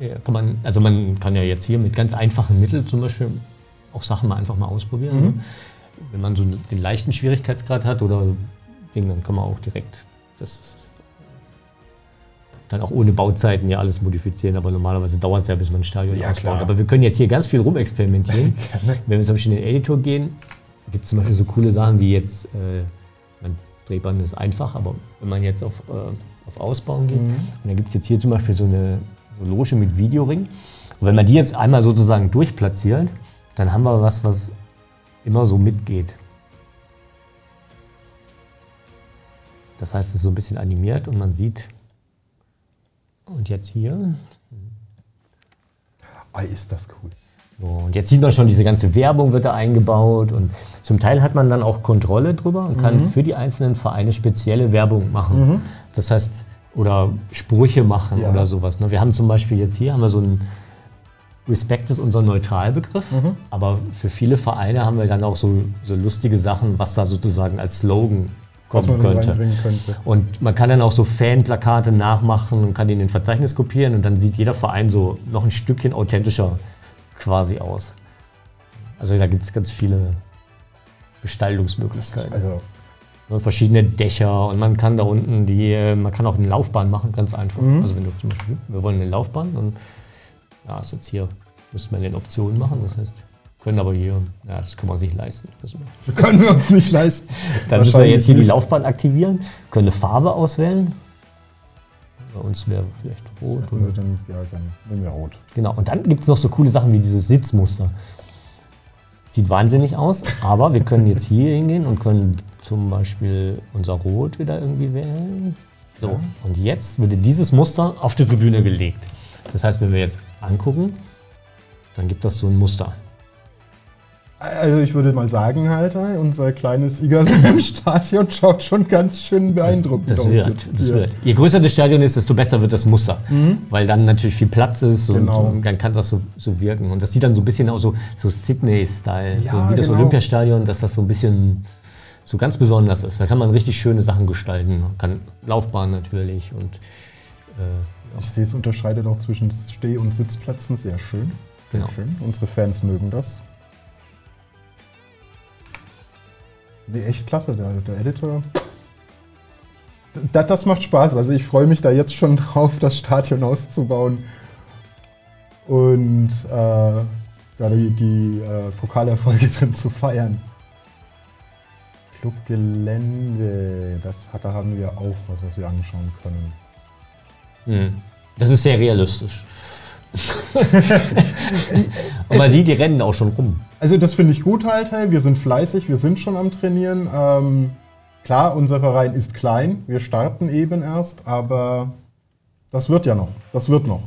Ja, kann man, also man kann ja jetzt hier mit ganz einfachen Mitteln zum Beispiel auch Sachen mal einfach mal ausprobieren. Mhm. Wenn man so den leichten Schwierigkeitsgrad hat oder Ding, dann kann man auch direkt das... Dann auch ohne Bauzeiten ja alles modifizieren, aber normalerweise dauert es ja, bis man ein Stadion ja, ausbaut. Klar. Aber wir können jetzt hier ganz viel rumexperimentieren. Wenn wir zum Beispiel in den Editor gehen, gibt es zum Beispiel so coole Sachen wie jetzt, äh, mein Drehband ist einfach, aber wenn man jetzt auf, äh, auf Ausbauen geht, mhm. und dann gibt es jetzt hier zum Beispiel so eine so Loge mit Videoring. Und wenn man die jetzt einmal sozusagen durchplatziert, dann haben wir was, was immer so mitgeht. Das heißt, es ist so ein bisschen animiert und man sieht, und jetzt hier. Ah, ist das cool. So, und jetzt sieht man schon, diese ganze Werbung wird da eingebaut. Und zum Teil hat man dann auch Kontrolle drüber und kann mhm. für die einzelnen Vereine spezielle Werbung machen. Mhm. Das heißt, oder Sprüche machen ja. oder sowas. Wir haben zum Beispiel jetzt hier haben wir so ein, Respekt ist unser Neutralbegriff, mhm. aber für viele Vereine haben wir dann auch so, so lustige Sachen, was da sozusagen als Slogan kommen man könnte. könnte. Und man kann dann auch so Fanplakate nachmachen und kann die in ein Verzeichnis kopieren und dann sieht jeder Verein so noch ein Stückchen authentischer quasi aus. Also da gibt es ganz viele Gestaltungsmöglichkeiten. Also verschiedene Dächer und man kann da unten die, man kann auch eine Laufbahn machen, ganz einfach. Mhm. Also wenn du zum Beispiel, wir wollen eine Laufbahn, dann ja, ist jetzt hier, müsste man den Optionen machen, das heißt, können aber hier, ja, das können wir uns nicht leisten. Wir können wir uns nicht leisten. Dann müssen wir jetzt hier nicht. Die Laufbahn aktivieren, können eine Farbe auswählen. Bei uns wäre vielleicht rot. Das oder? Dann, ja, dann nehmen wir rot. Genau, und dann gibt es noch so coole Sachen wie dieses Sitzmuster. Sieht wahnsinnig aus, aber wir können jetzt hier hingehen und können zum Beispiel unser Rot wieder irgendwie wählen. So, ja. Und jetzt würde dieses Muster auf die Tribüne gelegt. Das heißt, wenn wir jetzt angucken, dann gibt das so ein Muster. Also ich würde mal sagen, halt, unser kleines Igersheim-Stadion schaut schon ganz schön beeindruckend das, das aus. Wird, das wird. Je größer das Stadion ist, desto besser wird das Muster, mhm. weil dann natürlich viel Platz ist und, genau. und dann kann das so, so wirken. Und das sieht dann so ein bisschen aus, so, so Sydney-Style, ja, so wie das genau. Olympiastadion, dass das so ein bisschen so ganz besonders ist. Da kann man richtig schöne Sachen gestalten, man kann Laufbahn natürlich und äh, ich sehe, es unterscheidet auch zwischen Steh- und Sitzplätzen sehr schön. Sehr genau. schön. Unsere Fans mögen das. Nee, echt klasse, der, der Editor. Das, das macht Spaß. Also ich freue mich da jetzt schon drauf, das Stadion auszubauen. Und äh, da die, die äh, Pokalerfolge drin zu feiern. Clubgelände, das hat, da haben wir auch was, was wir anschauen können. Das ist sehr realistisch. Und man sieht, die rennen auch schon rum. Also das finde ich gut halt, hey. Wir sind fleißig, wir sind schon am Trainieren. Ähm, klar, unser Verein ist klein, wir starten eben erst, aber das wird ja noch, das wird noch.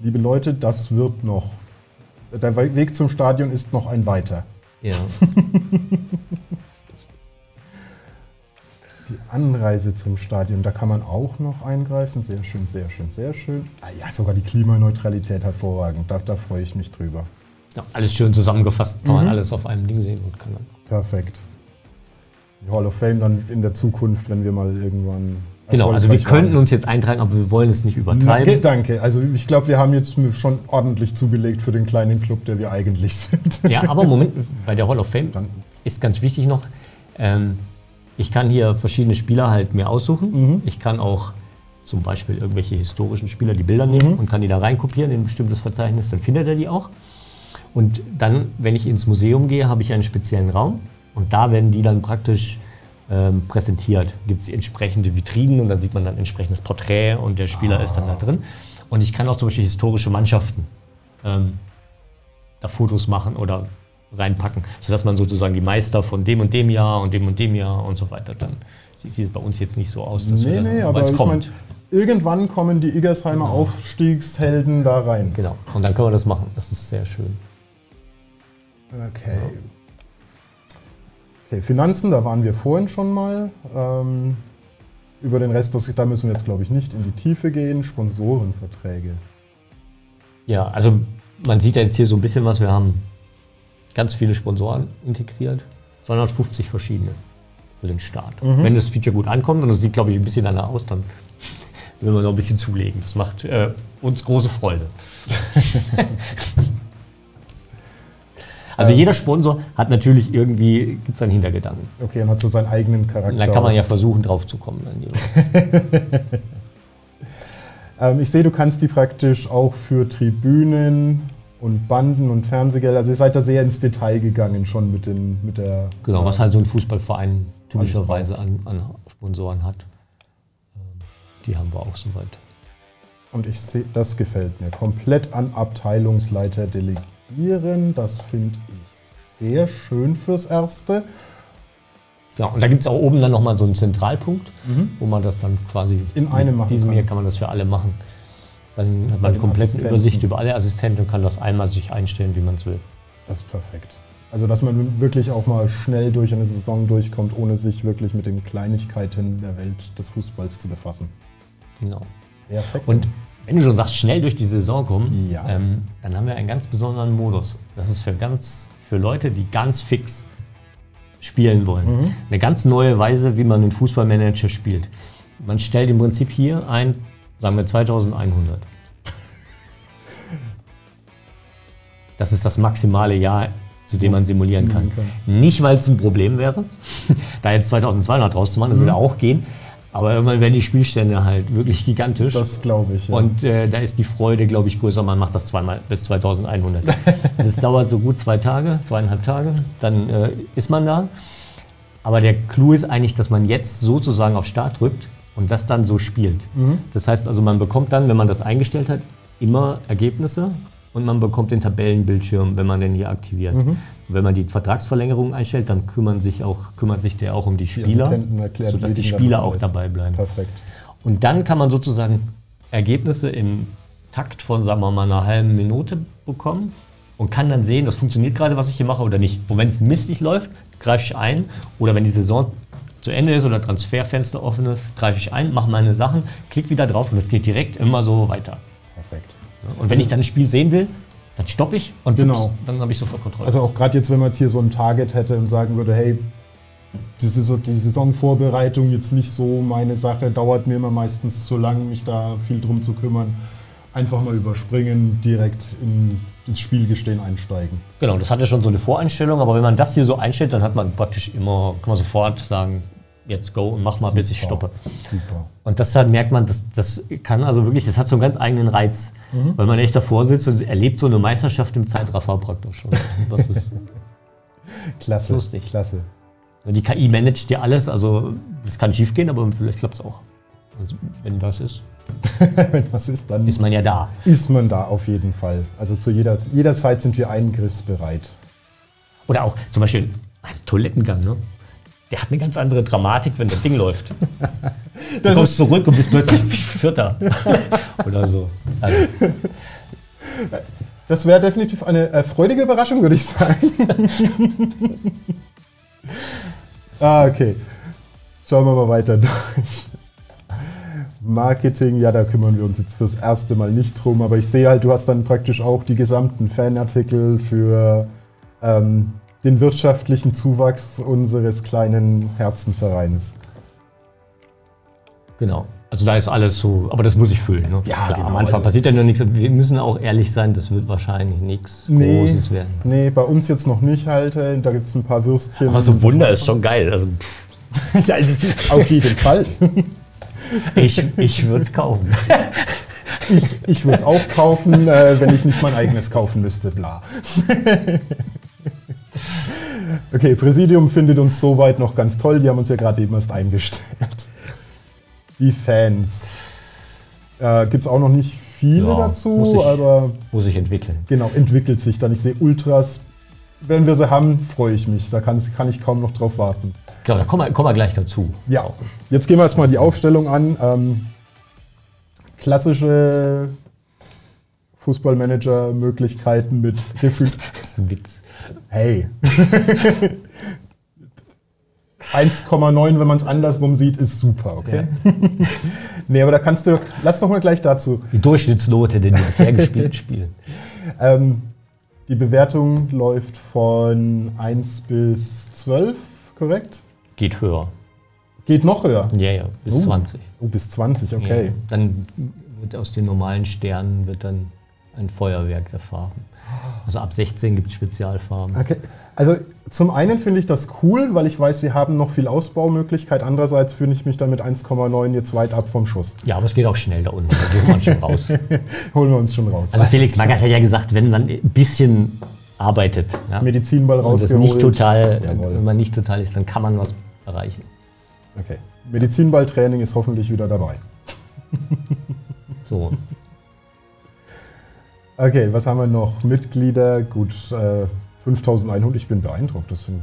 Liebe Leute, das wird noch. Der Weg zum Stadion ist noch ein weiter. Ja. Die Anreise zum Stadion, da kann man auch noch eingreifen. Sehr schön, sehr schön, sehr schön. Ah ja, sogar die Klimaneutralität hervorragend. Da, da freue ich mich drüber. Ja, alles schön zusammengefasst. Kann mhm. man alles auf einem Ding sehen und kann dann. Perfekt. Die Hall of Fame dann in der Zukunft, wenn wir mal irgendwann. Genau, also wir könnten uns jetzt eintragen, aber wir wollen es nicht übertreiben. Na, danke. Also ich glaube, wir haben jetzt schon ordentlich zugelegt für den kleinen Club, der wir eigentlich sind. Ja, aber Moment, bei der Hall of Fame dann. Ist ganz wichtig noch. Ähm, Ich kann hier verschiedene Spieler halt mir aussuchen. Mhm. Ich kann auch zum Beispiel irgendwelche historischen Spieler die Bilder nehmen mhm. und kann die da reinkopieren in ein bestimmtes Verzeichnis, dann findet er die auch. Und dann, wenn ich ins Museum gehe, habe ich einen speziellen Raum und da werden die dann praktisch ähm, präsentiert. Gibt es entsprechende Vitrinen und dann sieht man dann entsprechendes Porträt und der Spieler ah. ist dann da drin. Und ich kann auch zum Beispiel historische Mannschaften ähm, da Fotos machen oder reinpacken, sodass man sozusagen die Meister von dem und dem Jahr und dem und dem Jahr und so weiter, dann sieht es bei uns jetzt nicht so aus, dass nee, wir nee, aber es kommt. Ich mein, irgendwann kommen die Igersheimer genau. Aufstiegshelden da rein. Genau, und dann können wir das machen. Das ist sehr schön. Okay. Ja. Okay, Finanzen, da waren wir vorhin schon mal. Ähm, über den Rest, das, da müssen wir jetzt, glaube ich, nicht in die Tiefe gehen. Sponsorenverträge. Ja, also man sieht ja jetzt hier so ein bisschen, was wir haben. Ganz viele Sponsoren integriert, zweihundertfünfzig verschiedene für den Start. Mhm. Wenn das Feature gut ankommt, und das sieht, glaube ich, ein bisschen danach aus, dann will man noch ein bisschen zulegen. Das macht äh, uns große Freude. Also ähm. jeder Sponsor hat natürlich irgendwie gibt's einen Hintergedanken. Okay, und hat so seinen eigenen Charakter. Und dann kann man ja versuchen, drauf zu kommen. ähm, ich sehe, du kannst die praktisch auch für Tribünen und Banden und Fernsehgeld, also ihr seid da sehr ins Detail gegangen schon mit, den, mit der... Genau, was halt so ein Fußballverein typischerweise an, an Sponsoren hat. Die haben wir auch soweit. Und ich sehe, das gefällt mir. Komplett an Abteilungsleiter delegieren, das finde ich sehr schön fürs Erste. Ja, und da gibt es auch oben dann nochmal so einen Zentralpunkt, mhm. wo man das dann quasi... In einem machen kann. In diesem hier kann man das für alle machen. Dann hat man eine komplette Übersicht über alle Assistenten und kann das einmal sich einstellen, wie man es will. Das ist perfekt. Also, dass man wirklich auch mal schnell durch eine Saison durchkommt, ohne sich wirklich mit den Kleinigkeiten der Welt des Fußballs zu befassen. Genau. Perfekt. Und Wenn du schon sagst, schnell durch die Saison kommen, ja. ähm, dann haben wir einen ganz besonderen Modus. Das ist für, ganz, für Leute, die ganz fix spielen wollen. Mhm. Eine ganz neue Weise, wie man den Fußballmanager spielt. Man stellt im Prinzip hier ein, sagen wir zweitausendeinhundert. Das ist das maximale Jahr, zu dem man simulieren kann. Nicht, weil es ein Problem wäre, da jetzt zweitausendzweihundert draus zu machen, das mhm. würde auch gehen. Aber irgendwann werden die Spielstände halt wirklich gigantisch. Das glaube ich, ja. Und äh, da ist die Freude, glaube ich, größer. Man macht das zweimal bis zweitausendeinhundert. Das dauert so gut zwei Tage, zweieinhalb Tage. Dann äh, ist man da. Aber der Clou ist eigentlich, dass man jetzt sozusagen auf Start drückt und das dann so spielt. Mhm. Das heißt also, man bekommt dann, wenn man das eingestellt hat, immer Ergebnisse. Und man bekommt den Tabellenbildschirm, wenn man den hier aktiviert. Mhm. Wenn man die Vertragsverlängerung einstellt, dann kümmern sich auch, kümmert sich der auch um die Spieler, die sodass die Spieler auch dabei bleiben. Perfekt. Und dann kann man sozusagen Ergebnisse im Takt von, sagen wir mal, einer halben Minute bekommen und kann dann sehen, das funktioniert gerade, was ich hier mache oder nicht. Und wenn es mistig läuft, greife ich ein. Oder wenn die Saison zu Ende ist oder Transferfenster offen ist, greife ich ein, mache meine Sachen, klicke wieder drauf und es geht direkt immer so weiter. Perfekt. Und wenn ich dann ein Spiel sehen will, dann stoppe ich und genau. ups, dann habe ich sofort Kontrolle. Also auch gerade jetzt, wenn man jetzt hier so ein Target hätte und sagen würde, hey, das ist so die Saisonvorbereitung jetzt nicht so meine Sache, dauert mir immer meistens zu lang, mich da viel drum zu kümmern. Einfach mal überspringen, direkt in das Spielgeschehen einsteigen. Genau, das hat ja schon so eine Voreinstellung, aber wenn man das hier so einstellt, dann hat man praktisch immer, kann man sofort sagen, jetzt go und mach mal, super, bis ich stoppe. Super. Und das hat, merkt man, das, das kann also wirklich, das hat so einen ganz eigenen Reiz, mhm. weil man echt davor sitzt und erlebt so eine Meisterschaft im Zeitraffer praktisch. Und das ist klasse, lustig. Klasse. Die K I managt dir alles, also das kann schief gehen, aber vielleicht klappt es auch. Und wenn das ist, wenn das ist, dann ist man ja da. Ist man da auf jeden Fall. Also zu jeder, jederzeit sind wir eingriffsbereit. Oder auch zum Beispiel ein Toilettengang, ne? Der hat eine ganz andere Dramatik, wenn das Ding läuft. Du kommst zurück und bist plötzlich Vierter oder so. Also. Das wäre definitiv eine äh, freudige Überraschung, würde ich sagen. Ah, okay. Schauen wir mal weiter durch. Marketing, ja, da kümmern wir uns jetzt fürs erste Mal nicht drum, aber ich sehe halt, du hast dann praktisch auch die gesamten Fanartikel für ähm, den wirtschaftlichen Zuwachs unseres kleinen Herzenvereins. Genau, also da ist alles so, aber das muss ich füllen. Ne? Ja, klar, genau. Am Anfang also passiert ja nur nichts. Wir müssen auch ehrlich sein, das wird wahrscheinlich nichts nee, Großes werden. Nee, bei uns jetzt noch nicht halt, da gibt es ein paar Würstchen. Aber so Wunder ist schon geil. Also, ja, auf jeden Fall. Ich, ich würde es kaufen. Ich, ich würde es auch kaufen, wenn ich nicht mein eigenes kaufen müsste, bla. Okay, Präsidium findet uns soweit noch ganz toll. Die haben uns ja gerade eben erst eingestellt. Die Fans. Äh, Gibt es auch noch nicht viele ja, dazu, muss ich, aber muss ich entwickeln. Genau, entwickelt sich dann. Ich sehe Ultras. Wenn wir sie haben, freue ich mich. Da kann, kann ich kaum noch drauf warten. Genau, da kommen wir, kommen wir gleich dazu. Ja, jetzt gehen wir erstmal die Aufstellung an. Ähm, klassische Fußballmanager-Möglichkeiten mit gefühlt. Das ist ein Witz. Hey. eins Komma neun, wenn man es andersrum sieht, ist super, okay? Ja. Nee, aber da kannst du, lass doch mal gleich dazu. Die Durchschnittsnote, denn die bisher gespielt spielen. Ähm, die Bewertung läuft von eins bis zwölf, korrekt? Geht höher. Geht noch höher? Ja, ja, bis uh, zwanzig. Oh, uh, bis zwanzig, okay. Ja, dann wird aus den normalen Sternen wird dann ein Feuerwerk der Farben. Also ab sechzehn gibt es Spezialfarben. Okay. Also zum einen finde ich das cool, weil ich weiß, wir haben noch viel Ausbaumöglichkeit. Andererseits fühle ich mich dann mit eins Komma neun jetzt weit ab vom Schuss. Ja, aber es geht auch schnell da unten. Da holen wir uns schon raus. Holen wir uns schon raus. Also Felix Magath hat ja gesagt, wenn man ein bisschen arbeitet. Ja, Medizinball rausgeholt. Nicht total, wenn man nicht total ist, dann kann man was erreichen. Okay. Medizinballtraining ist hoffentlich wieder dabei. So. Okay, was haben wir noch? Mitglieder, gut, äh, fünftausendeinhundert, ich bin beeindruckt, das sind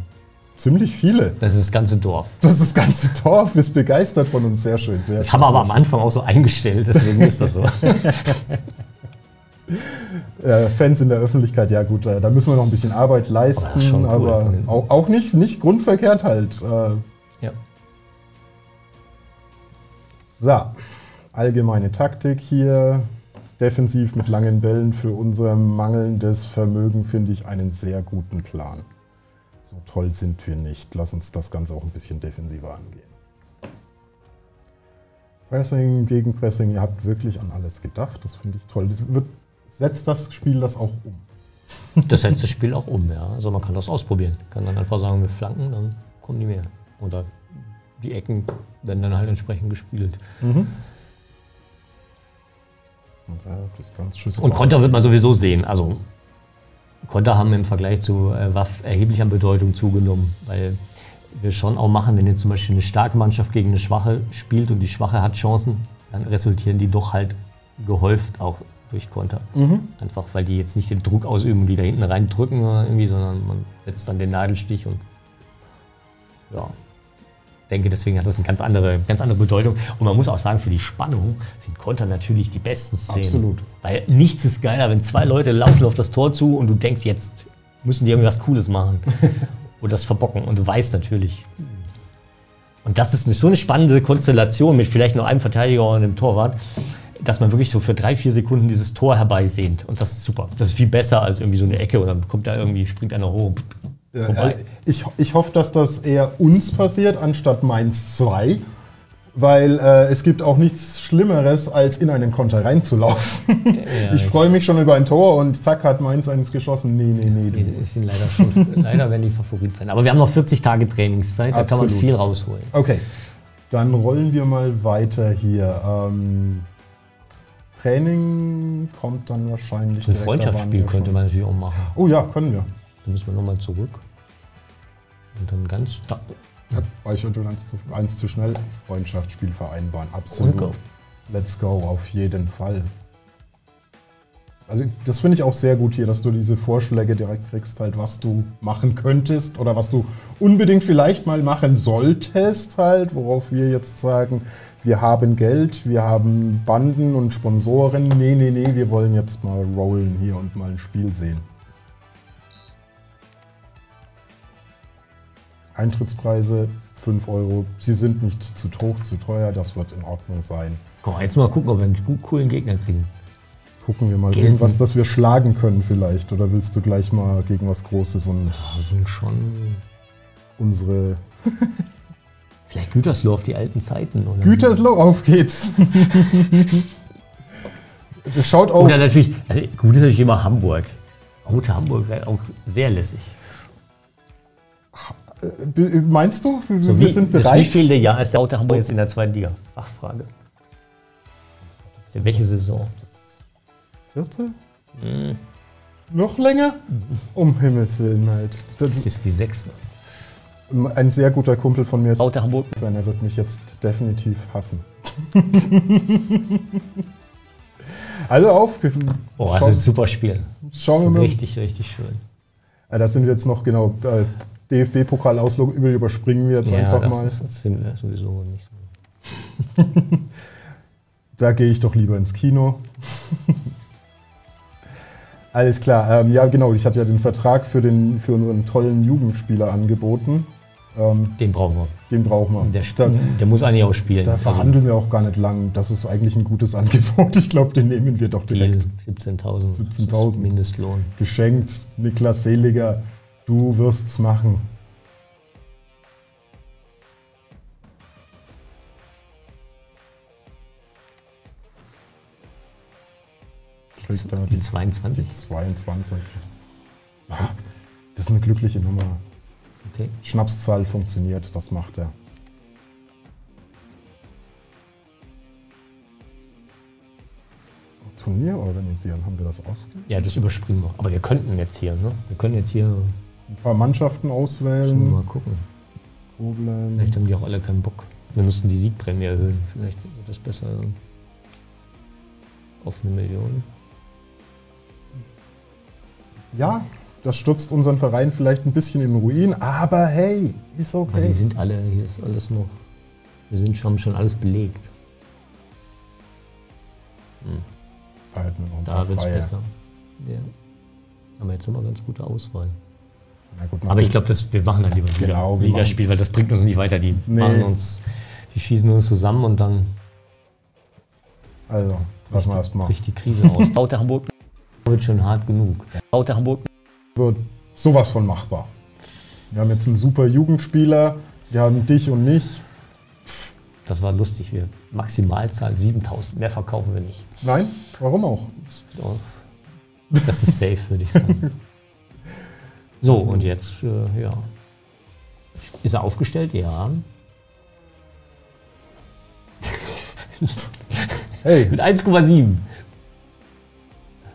ziemlich viele. Das ist das ganze Dorf. Das ist das ganze Dorf, ist begeistert von uns, sehr schön. Sehr das schön, haben wir aber am Anfang auch so eingestellt, deswegen ist das so. äh, Fans in der Öffentlichkeit, ja gut, äh, da müssen wir noch ein bisschen Arbeit leisten, oh, cool, aber auch, auch nicht, nicht grundverkehrt halt. Äh, ja. So, allgemeine Taktik hier. defensiv mit langen Bällen für unser mangelndes Vermögen, finde ich, einen sehr guten Plan. So toll sind wir nicht. Lass uns das Ganze auch ein bisschen defensiver angehen. Pressing, Gegenpressing, ihr habt wirklich an alles gedacht. Das finde ich toll. Das wird, setzt das Spiel das auch um? Das setzt das Spiel auch um, ja. Also man kann das ausprobieren. Kann dann einfach sagen, wir flanken, dann kommen die mehr. Oder die Ecken werden dann halt entsprechend gespielt. Mhm. Und, Und Konter wird man sowieso sehen. Also Konter haben im Vergleich zu äh, W A F erheblich an Bedeutung zugenommen, weil wir schon auch machen, wenn jetzt zum Beispiel eine starke Mannschaft gegen eine schwache spielt und die schwache hat Chancen, dann resultieren die doch halt gehäuft auch durch Konter. Mhm. Einfach weil die jetzt nicht den Druck ausüben, die da hinten reindrücken oder irgendwie, sondern man setzt dann den Nadelstich und ja, denke deswegen hat das eine ganz andere, ganz andere Bedeutung. Und man muss auch sagen, für die Spannung sind Konter natürlich die besten Szenen. Absolut. Weil nichts ist geiler, wenn zwei Leute laufen auf das Tor zu und du denkst, jetzt müssen die irgendwas Cooles machen. Oder das verbocken. Und du weißt natürlich. Und das ist so eine spannende Konstellation mit vielleicht nur einem Verteidiger und einem Torwart, dass man wirklich so für drei, vier Sekunden dieses Tor herbeisehnt. Und das ist super. Das ist viel besser als irgendwie so eine Ecke oder kommt da irgendwie, springt einer hoch. Ja, ich, ich hoffe, dass das eher uns passiert, anstatt Mainz zwei. Weil äh, es gibt auch nichts Schlimmeres, als in einen Konter reinzulaufen. Ja, ich freue mich schon über ein Tor und zack, hat Mainz eins geschossen. Nee, nee, nee. Die nee, sind leider schuld. Leider werden die Favorit sein. Aber wir haben noch vierzig Tage Trainingszeit, da Absolut. Kann man viel rausholen. Okay, dann rollen wir mal weiter hier. Ähm, Training kommt dann wahrscheinlich direkt. Ein Freundschaftsspiel könnte man natürlich auch machen. Oh ja, können wir. Dann müssen wir nochmal zurück und dann ganz stark. Ja, euch und du eins zu, eins zu schnell Freundschaftsspiel vereinbaren. Absolut. Go. Let's go, auf jeden Fall. Also das finde ich auch sehr gut hier, dass du diese Vorschläge direkt kriegst, halt, was du machen könntest oder was du unbedingt vielleicht mal machen solltest, halt, worauf wir jetzt sagen, wir haben Geld, wir haben Banden und Sponsoren. Nee, nee, nee, wir wollen jetzt mal rollen hier und mal ein Spiel sehen. Eintrittspreise fünf Euro. Sie sind nicht zu hoch, zu teuer. Das wird in Ordnung sein. Komm, jetzt mal gucken, ob wir einen coolen Gegner kriegen. Gucken wir mal Gelsen. Irgendwas, das wir schlagen können vielleicht. Oder willst du gleich mal gegen was Großes und ja, schon unsere... Vielleicht Gütersloh auf die alten Zeiten. Oder? Gütersloh, auf geht's! Schaut auf. Oder natürlich, also gut ist natürlich immer Hamburg. Roter Hamburg wäre auch sehr lässig. Meinst du? Wir, so wie, wir sind bereit. Wie viele Jahr ist der Roter Hamburg jetzt in der zweiten Liga? Fachfrage. Ja, welche Saison? Das vierte? Mhm. Noch länger? Mhm. Um Himmels Willen halt. Das, das ist die sechste. Ein sehr guter Kumpel von mir ist Roter Hamburg. Er wird mich jetzt definitiv hassen. Also auf. Oh, das ist ein super Spiel. Schauen wir mal. Richtig, richtig schön. Ja, da sind wir jetzt noch genau. Äh, D F B-Pokal-Auslog überspringen wir jetzt ja, einfach das mal. Ist, das sind wir sowieso nicht so. Da gehe ich doch lieber ins Kino. Alles klar. Ähm, ja, genau. Ich hatte ja den Vertrag für, den, für unseren tollen Jugendspieler angeboten. Ähm, den brauchen wir. Den brauchen wir. Der, da, der muss eigentlich auch spielen. Da verhandeln wir auch gar nicht lang. Das ist eigentlich ein gutes Angebot. Ich glaube, den nehmen wir doch direkt. siebzehntausend. siebzehntausend. Mindestlohn. Geschenkt. Niklas Seliger. Du wirst's machen. Kriegt da die zweiundzwanzig. Die zweiundzwanzig. Das ist eine glückliche Nummer. Okay. Schnapszahl funktioniert, das macht er. Turnier organisieren, haben wir das ausgegeben? Ja, das überspringen wir. Aber wir könnten jetzt hier, ne? Wir können jetzt hier ein paar Mannschaften auswählen. Mal gucken. Koblenz. Vielleicht haben die auch alle keinen Bock. Wir müssen die Siegprämie erhöhen. Vielleicht wird das besser auf eine Million. Ja, das stürzt unseren Verein vielleicht ein bisschen in Ruin, aber hey, ist okay. Aber die sind alle, hier ist alles noch. Wir sind schon, schon alles belegt. Hm. Halt da wird es besser. Ja. Aber jetzt haben wir eine ganz gute Auswahl. Na gut, aber ich glaube, wir machen dann lieber genau, Liga, Ligaspiel, weil das bringt uns nicht weiter. Die, nee. machen uns, die schießen uns zusammen und dann... Also, Was man erstmal. Kriegt die Krise aus. Roter Hamburg wird schon hart genug. Roter Hamburg wird sowas von machbar. Wir haben jetzt einen super Jugendspieler, wir haben dich und mich. Das war lustig. Wir Maximalzahl siebentausend. Mehr verkaufen wir nicht. Nein, warum auch? Das ist safe, würde ich sagen. So, und jetzt, äh, ja. Ist er aufgestellt? Ja. Hey. Mit eins Komma sieben.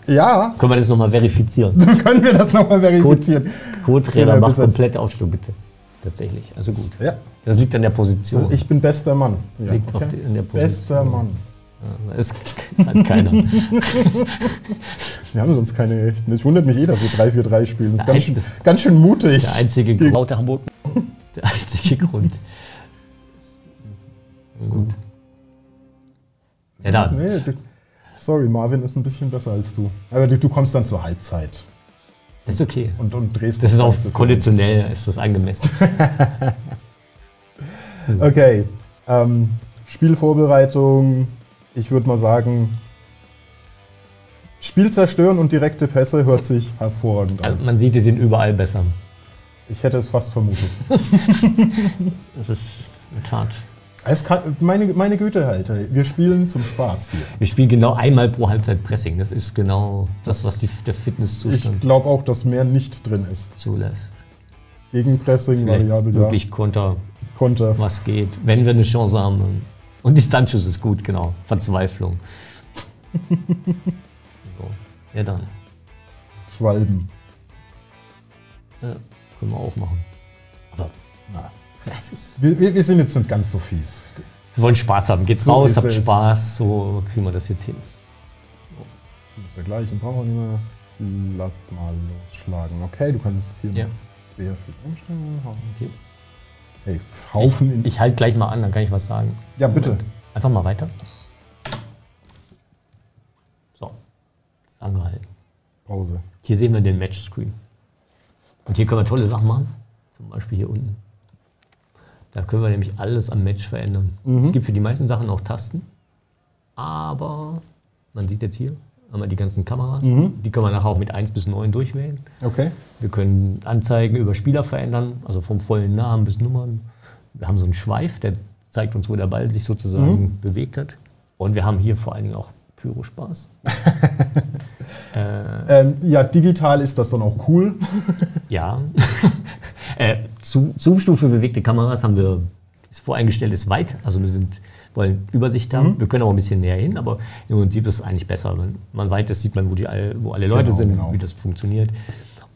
Ja. Können wir das nochmal verifizieren? Können wir das nochmal verifizieren? Co-Trainer macht komplette Aufstellung, bitte. Tatsächlich, also gut. Ja. Das liegt an der Position. Also ich bin bester Mann. Ja. Liegt okay. auf die, an der Position. Bester Mann. Ja, es ist halt keiner. Wir haben sonst keine echten. Ich wundert mich eh, dass wir drei vier drei spielen. Das ist ganz, das ganz schön mutig. Der einzige Grund. Lauter Hamburg. Der einzige Grund. Das ist gut. Ja, da. Nee, sorry, Marvin ist ein bisschen besser als du. Aber du, du kommst dann zur Halbzeit. Das ist okay. Und, und drehst das ist auch konditionell, ist das angemessen. Okay. Ähm, Spielvorbereitung. Ich würde mal sagen, Spiel zerstören und direkte Pässe hört sich hervorragend an. Also man sieht, die sind überall besser. Ich hätte es fast vermutet. Das ist eine Tat. Es kann, meine, meine Güte, halt. Wir spielen zum Spaß hier. Wir spielen genau einmal pro Halbzeit Pressing. Das ist genau das, was die, der Fitnesszustand... Ich glaube auch, dass mehr nicht drin ist. ...zulässt. Gegenpressing, Variable, ja. Wirklich Konter, Konter, was geht. Wenn wir eine Chance haben. Und Distanzschuss ist gut, genau. Verzweiflung. So. Ja, dann. Schwalben. Ja, können wir auch machen. Aber... Na. Das ist wir, wir, wir sind jetzt nicht ganz so fies. Wir wollen Spaß haben. Geht's so raus, habt Spaß. So kriegen wir das jetzt hin. So. Vergleichen brauchen wir nicht mehr. Lass mal losschlagen. Okay, du kannst hier ja. noch sehr viel umstellen. Okay. Hey, Haufen ich, in. Ich halte gleich mal an, dann kann ich was sagen. Ja, bitte. Moment. Einfach mal weiter. So. Jetzt angehalten. Pause. Hier sehen wir den Matchscreen. Und hier können wir tolle Sachen machen. Zum Beispiel hier unten. Da können wir nämlich alles am Match verändern. Mhm. Es gibt für die meisten Sachen auch Tasten, aber man sieht jetzt hier einmal die ganzen Kameras, mhm. die können wir nachher auch mit eins bis neun durchwählen. Okay. Wir können Anzeigen über Spieler verändern, also vom vollen Namen bis Nummern. Wir haben so einen Schweif, der zeigt uns, wo der Ball sich sozusagen mhm. bewegt hat. Und wir haben hier vor allen Dingen auch Pyrospaß. äh, ähm, ja, digital ist das dann auch cool. Ja. Äh, Zoom-Stufe bewegte Kameras haben wir, das voreingestellt ist weit, also wir sind, wollen Übersicht haben, mhm. wir können auch ein bisschen näher hin, aber im Prinzip ist es eigentlich besser, wenn man weit ist, sieht man, wo, die, wo alle Leute genau, sind, genau. wie das funktioniert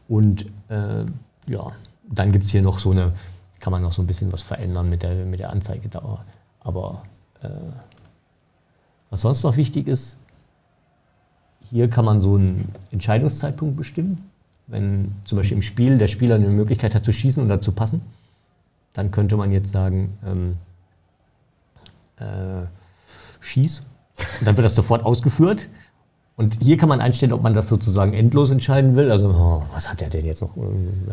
und äh, ja, dann gibt es hier noch so eine, kann man noch so ein bisschen was verändern mit der, mit der Anzeigedauer, aber äh, was sonst noch wichtig ist, hier kann man so einen Entscheidungszeitpunkt bestimmen. Wenn zum Beispiel im Spiel der Spieler eine Möglichkeit hat zu schießen oder zu passen, dann könnte man jetzt sagen, ähm, äh, schieß. Und dann wird das sofort ausgeführt. Und hier kann man einstellen, ob man das sozusagen endlos entscheiden will. Also, oh, was hat der denn jetzt noch?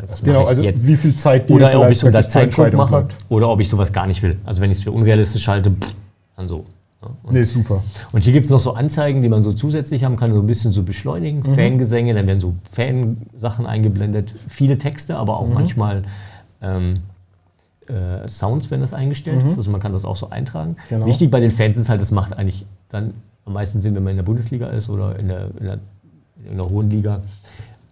Was genau, also jetzt? Wie viel Zeit die Oder ob ich so das Zeitpunkt mache bleibt. Oder ob ich sowas gar nicht will. Also wenn ich es für unrealistisch halte, pff, dann so. Und, nee, super. Und hier gibt es noch so Anzeigen, die man so zusätzlich haben kann, so ein bisschen so beschleunigen. Mhm. Fangesänge, dann werden so Fansachen eingeblendet. Viele Texte, aber auch mhm. manchmal ähm, äh, Sounds, wenn das eingestellt mhm. ist. Also man kann das auch so eintragen. Genau. Wichtig bei den Fans ist halt, das macht eigentlich dann am meisten Sinn, wenn man in der Bundesliga ist oder in der, in der, in der hohen Liga,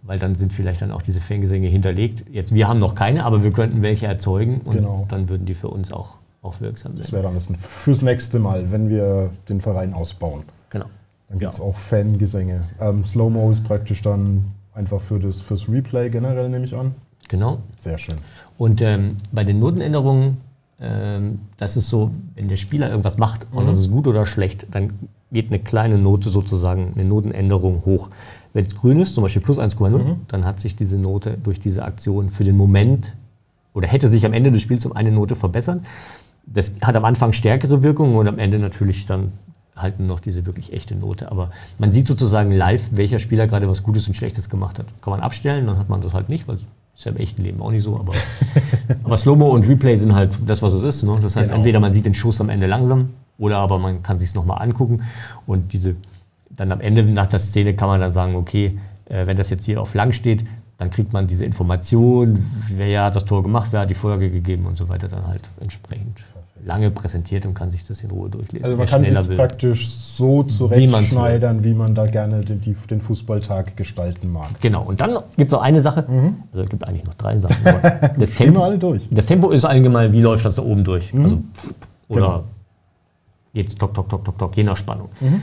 weil dann sind vielleicht dann auch diese Fangesänge hinterlegt. Jetzt, wir haben noch keine, aber wir könnten welche erzeugen und genau. dann würden die für uns auch auch wirksam sein. Das wäre dann das fürs nächste Mal, wenn wir den Verein ausbauen. Genau. Dann gibt es ja. auch Fangesänge. Ähm, Slow-Mo ist praktisch dann einfach für das, fürs Replay generell, nehme ich an. Genau. Sehr schön. Und ähm, bei den Notenänderungen, ähm, das ist so, wenn der Spieler irgendwas macht mhm. und das ist gut oder schlecht, dann geht eine kleine Note sozusagen, eine Notenänderung hoch. Wenn es grün ist, zum Beispiel plus eins Komma null, mhm. dann hat sich diese Note durch diese Aktion für den Moment oder hätte sich am Ende des Spiels um eine Note verbessert. Das hat am Anfang stärkere Wirkung und am Ende natürlich dann halten noch diese wirklich echte Note. Aber man sieht sozusagen live, welcher Spieler gerade was Gutes und Schlechtes gemacht hat. Kann man abstellen, dann hat man das halt nicht, weil es ist ja im echten Leben auch nicht so. Aber, aber Slow-Mo und Replay sind halt das, was es ist. Ne? Das heißt, genau. entweder man sieht den Schuss am Ende langsam oder aber man kann es sich nochmal angucken. Und diese dann am Ende nach der Szene kann man dann sagen, okay, äh, wenn das jetzt hier auf lang steht, dann kriegt man diese Information, wer hat das Tor gemacht, wer hat die Vorlage gegeben und so weiter, dann halt entsprechend lange präsentiert und kann sich das in Ruhe durchlesen. Also man kann sich praktisch so zurechtschneidern, wie man da gerne den, die, den Fußballtag gestalten mag. Genau, und dann gibt es noch eine Sache, mhm. also es gibt eigentlich noch drei Sachen. Das, Tempo, alle durch. das Tempo ist allgemein, wie läuft das da oben durch? Mhm. Also, oder genau. jetzt tok, tok, tok, tok, tok, je nach Spannung. Mhm.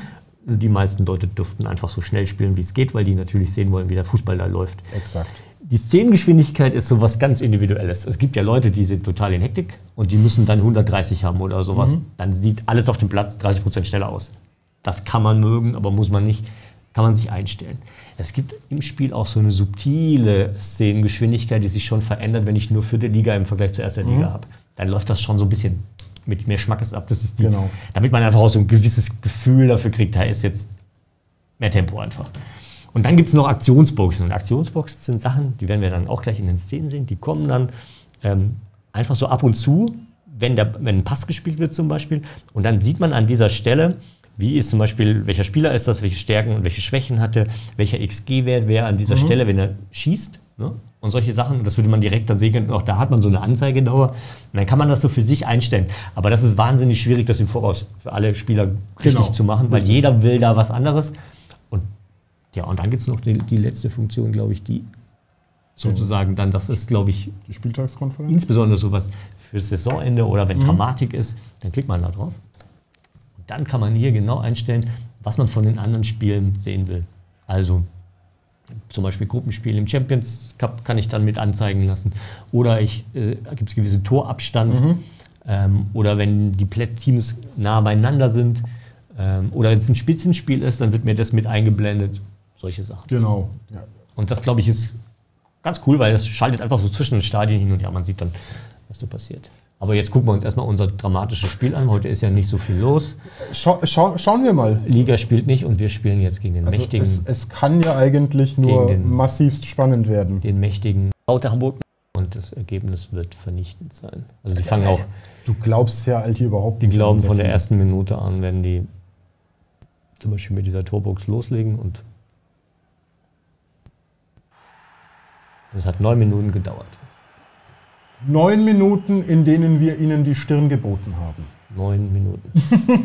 Die meisten Leute dürften einfach so schnell spielen, wie es geht, weil die natürlich sehen wollen, wie der Fußball da läuft. Exakt. Die Szenengeschwindigkeit ist so was ganz Individuelles. Es gibt ja Leute, die sind total in Hektik und die müssen dann hundertdreißig haben oder sowas. Mhm. Dann sieht alles auf dem Platz dreißig Prozent schneller aus. Das kann man mögen, aber muss man nicht. Kann man sich einstellen. Es gibt im Spiel auch so eine subtile Szenengeschwindigkeit, die sich schon verändert, wenn ich nur vierte Liga im Vergleich zur ersten mhm. Liga habe. Dann läuft das schon so ein bisschen mit mehr Schmackes ab. Das ist die, genau. damit man einfach auch so ein gewisses Gefühl dafür kriegt, da ist jetzt mehr Tempo einfach. Und dann gibt es noch Aktionsboxen. Und Aktionsboxen sind Sachen, die werden wir dann auch gleich in den Szenen sehen. Die kommen dann ähm, einfach so ab und zu, wenn, der, wenn ein Pass gespielt wird zum Beispiel. Und dann sieht man an dieser Stelle, wie ist zum Beispiel, welcher Spieler ist das, welche Stärken und welche Schwächen hatte, welcher X G-Wert wäre an dieser mhm. Stelle, wenn er schießt. Ne? Und solche Sachen, das würde man direkt dann sehen können. Auch da hat man so eine Anzeigedauer. Und dann kann man das so für sich einstellen. Aber das ist wahnsinnig schwierig, das im Voraus für alle Spieler richtig genau. zu machen, weil richtig. jeder will da was anderes. Ja, und dann gibt es noch die, die letzte Funktion, glaube ich, die sozusagen dann, das ist, glaube ich, die Spieltagskonferenz. Insbesondere sowas für das Saisonende oder wenn mhm. Dramatik ist, dann klickt man da drauf. Und dann kann man hier genau einstellen, was man von den anderen Spielen sehen will. Also zum Beispiel Gruppenspiel im Champions Cup kann ich dann mit anzeigen lassen. Oder ich äh, gibt es gewissen Torabstand. Mhm. Ähm, oder wenn die Teams nah beieinander sind. Ähm, oder wenn es ein Spitzenspiel ist, dann wird mir das mit eingeblendet. Solche Sachen. Genau. Ja. Und das, glaube ich, ist ganz cool, weil das schaltet einfach so zwischen den Stadien hin und ja, man sieht dann, was da passiert. Aber jetzt gucken wir uns erstmal unser dramatisches Spiel an. Heute ist ja nicht so viel los. Schau, schau, schauen wir mal. Liga spielt nicht und wir spielen jetzt gegen den also mächtigen. Es, es kann ja eigentlich nur den, massivst spannend werden. Den mächtigen Roter Hamburg. Und das Ergebnis wird vernichtend sein. Also die ja, fangen auch. Du glaubst ja halt hier überhaupt nicht. Die glauben von der Team. ersten Minute an, wenn die zum Beispiel mit dieser Torbox loslegen und. Es hat neun Minuten gedauert. Neun Minuten, in denen wir Ihnen die Stirn geboten haben. Neun Minuten.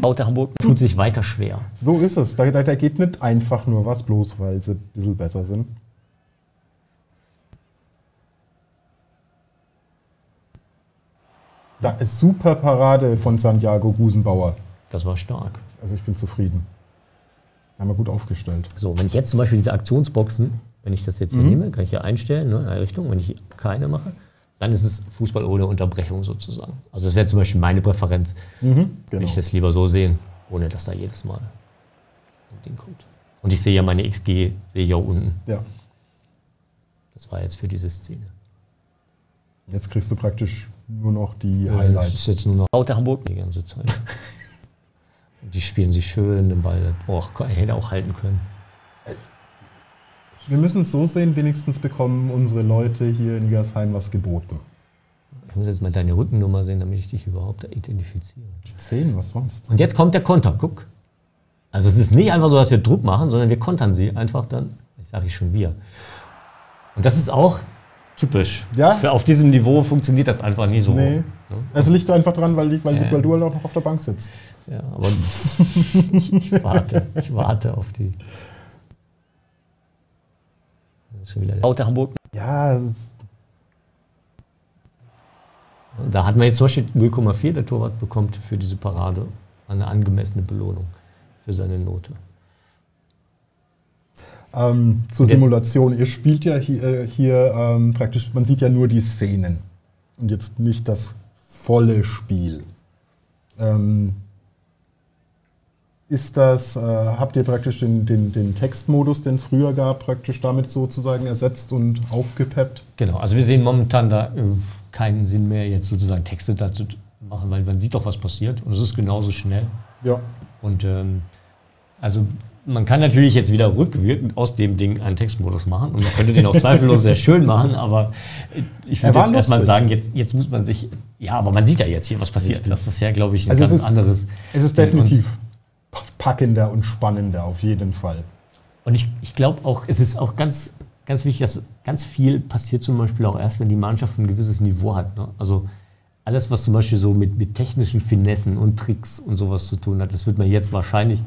Roter Hamburg tut sich weiter schwer. So ist es. Da, da, da geht nicht einfach nur was, bloß weil sie ein bisschen besser sind. Da ist super Parade von Santiago Gusenbauer. Das war stark. Also ich bin zufrieden. Einmal gut aufgestellt. So, wenn ich jetzt zum Beispiel diese Aktionsboxen, wenn ich das jetzt hier mhm. nehme, kann ich hier einstellen, ne, in eine Richtung. Wenn ich keine mache, dann ist es Fußball ohne Unterbrechung sozusagen. Also das wäre zum Beispiel meine Präferenz. Mhm, genau. Ich das lieber so sehen, ohne dass da jedes Mal ein Ding kommt. Und ich sehe ja meine X G, sehe ich auch unten. Ja. Das war jetzt für diese Szene. Jetzt kriegst du praktisch nur noch die ja, Highlights. Das ist jetzt nur noch Roter Hamburg die ganze Zeit. Und die spielen sich schön den Ball. Oh, hätte auch halten können. Wir müssen es so sehen, wenigstens bekommen unsere Leute hier in Igersheim was geboten. Ich muss jetzt mal deine Rückennummer sehen, damit ich dich überhaupt identifiziere. Die zehn, was sonst? Und jetzt kommt der Konter, guck. Also es ist nicht einfach so, dass wir Druck machen, sondern wir kontern sie einfach dann. Jetzt sage ich schon wir. Und das ist auch typisch. Ja? Für auf diesem Niveau funktioniert das einfach nie so. Nee. Es liegt einfach dran, weil, ich, weil, äh. weil du halt auch noch auf der Bank sitzt. Ja, aber ich, ich warte. Ich warte auf die... Schon wieder Roter Hamburg. Ja. Da hat man jetzt zum Beispiel null Komma vier, der Torwart bekommt für diese Parade eine angemessene Belohnung für seine Note. Ähm, zur jetzt. Simulation, ihr spielt ja hier, hier ähm, praktisch, man sieht ja nur die Szenen und jetzt nicht das volle Spiel. Ähm, Ist das, äh, habt ihr praktisch den, den, den Textmodus, den es früher gab, praktisch damit sozusagen ersetzt und aufgepeppt? Genau, also wir sehen momentan da äh, keinen Sinn mehr, jetzt sozusagen Texte dazu machen, weil man sieht doch, was passiert und es ist genauso schnell. Ja. Und ähm, also man kann natürlich jetzt wieder rückwirkend aus dem Ding einen Textmodus machen und man könnte den auch zweifellos sehr schön machen, aber ich würde jetzt erstmal sagen, jetzt, jetzt muss man sich, ja, aber man sieht ja jetzt hier, was passiert. Das ist ja, glaube ich, ein ganz anderes. Es ist definitiv packender und spannender auf jeden Fall. Und ich, ich glaube auch, es ist auch ganz, ganz wichtig, dass ganz viel passiert zum Beispiel auch erst, wenn die Mannschaft ein gewisses Niveau hat. Ne? Also alles, was zum Beispiel so mit, mit technischen Finessen und Tricks und sowas zu tun hat, das wird man jetzt wahrscheinlich...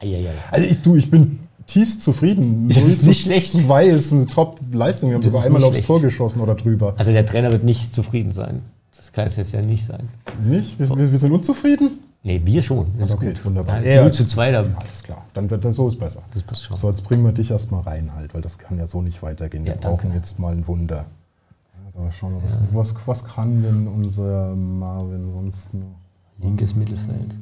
Eieiei. Also ich, du, ich bin tiefst zufrieden. Das ist nicht schlecht. Weil es eine Top-Leistung. Wir haben sogar einmal aufs Tor geschossen oder drüber. Also der Trainer wird nicht zufrieden sein. Das kann es jetzt ja nicht sein. Nicht? Wir, so. wir, wir sind unzufrieden? Nee, wir schon. Das okay, ist gut. Wunderbar. Ja, null zu zwei da. Ja, alles klar. Dann wird das so ist besser. Das passt schon. So, jetzt bringen wir dich erstmal rein halt, weil das kann ja so nicht weitergehen. Wir ja, brauchen jetzt mal ein Wunder. Ja, schauen wir, was, ja. was, was kann denn unser Marvin sonst noch? Linkes Mittelfeld.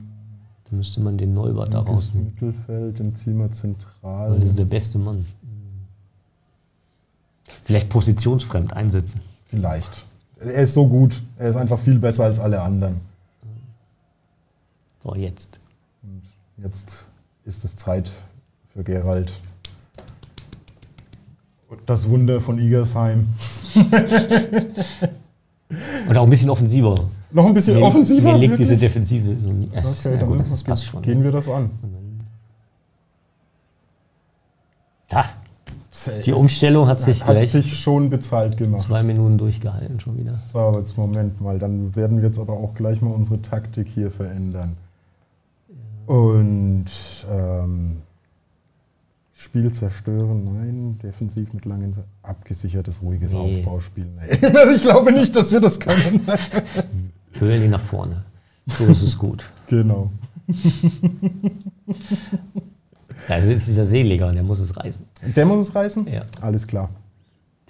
Da müsste man den Neubert da rausnehmen. Mittelfeld, den ziehen wir zentral. Das ist der beste Mann. Vielleicht positionsfremd einsetzen. Vielleicht. Er ist so gut. Er ist einfach viel besser als alle anderen. So, jetzt. Und jetzt ist es Zeit für Geralt. Das Wunder von Igersheim. Und auch ein bisschen offensiver. Noch ein bisschen mir, offensiver? Mir liegt diese Defensive so nie. Okay, dann gut, das das passt schon. Gehen wir das an. Da. Die Umstellung hat sich hat gleich sich schon bezahlt gemacht. Zwei Minuten durchgehalten schon wieder. So, jetzt Moment mal. Dann werden wir jetzt aber auch gleich mal unsere Taktik hier verändern. Und ähm, Spiel zerstören, nein. Defensiv mit langen, abgesichertes, ruhiges nee. Aufbauspiel. Nee. Ich glaube nicht, dass wir das können. Hören die nach vorne. So ist es gut. Genau. Da ist dieser Seliger und der muss es reißen. Der muss es reißen? Ja. Alles klar.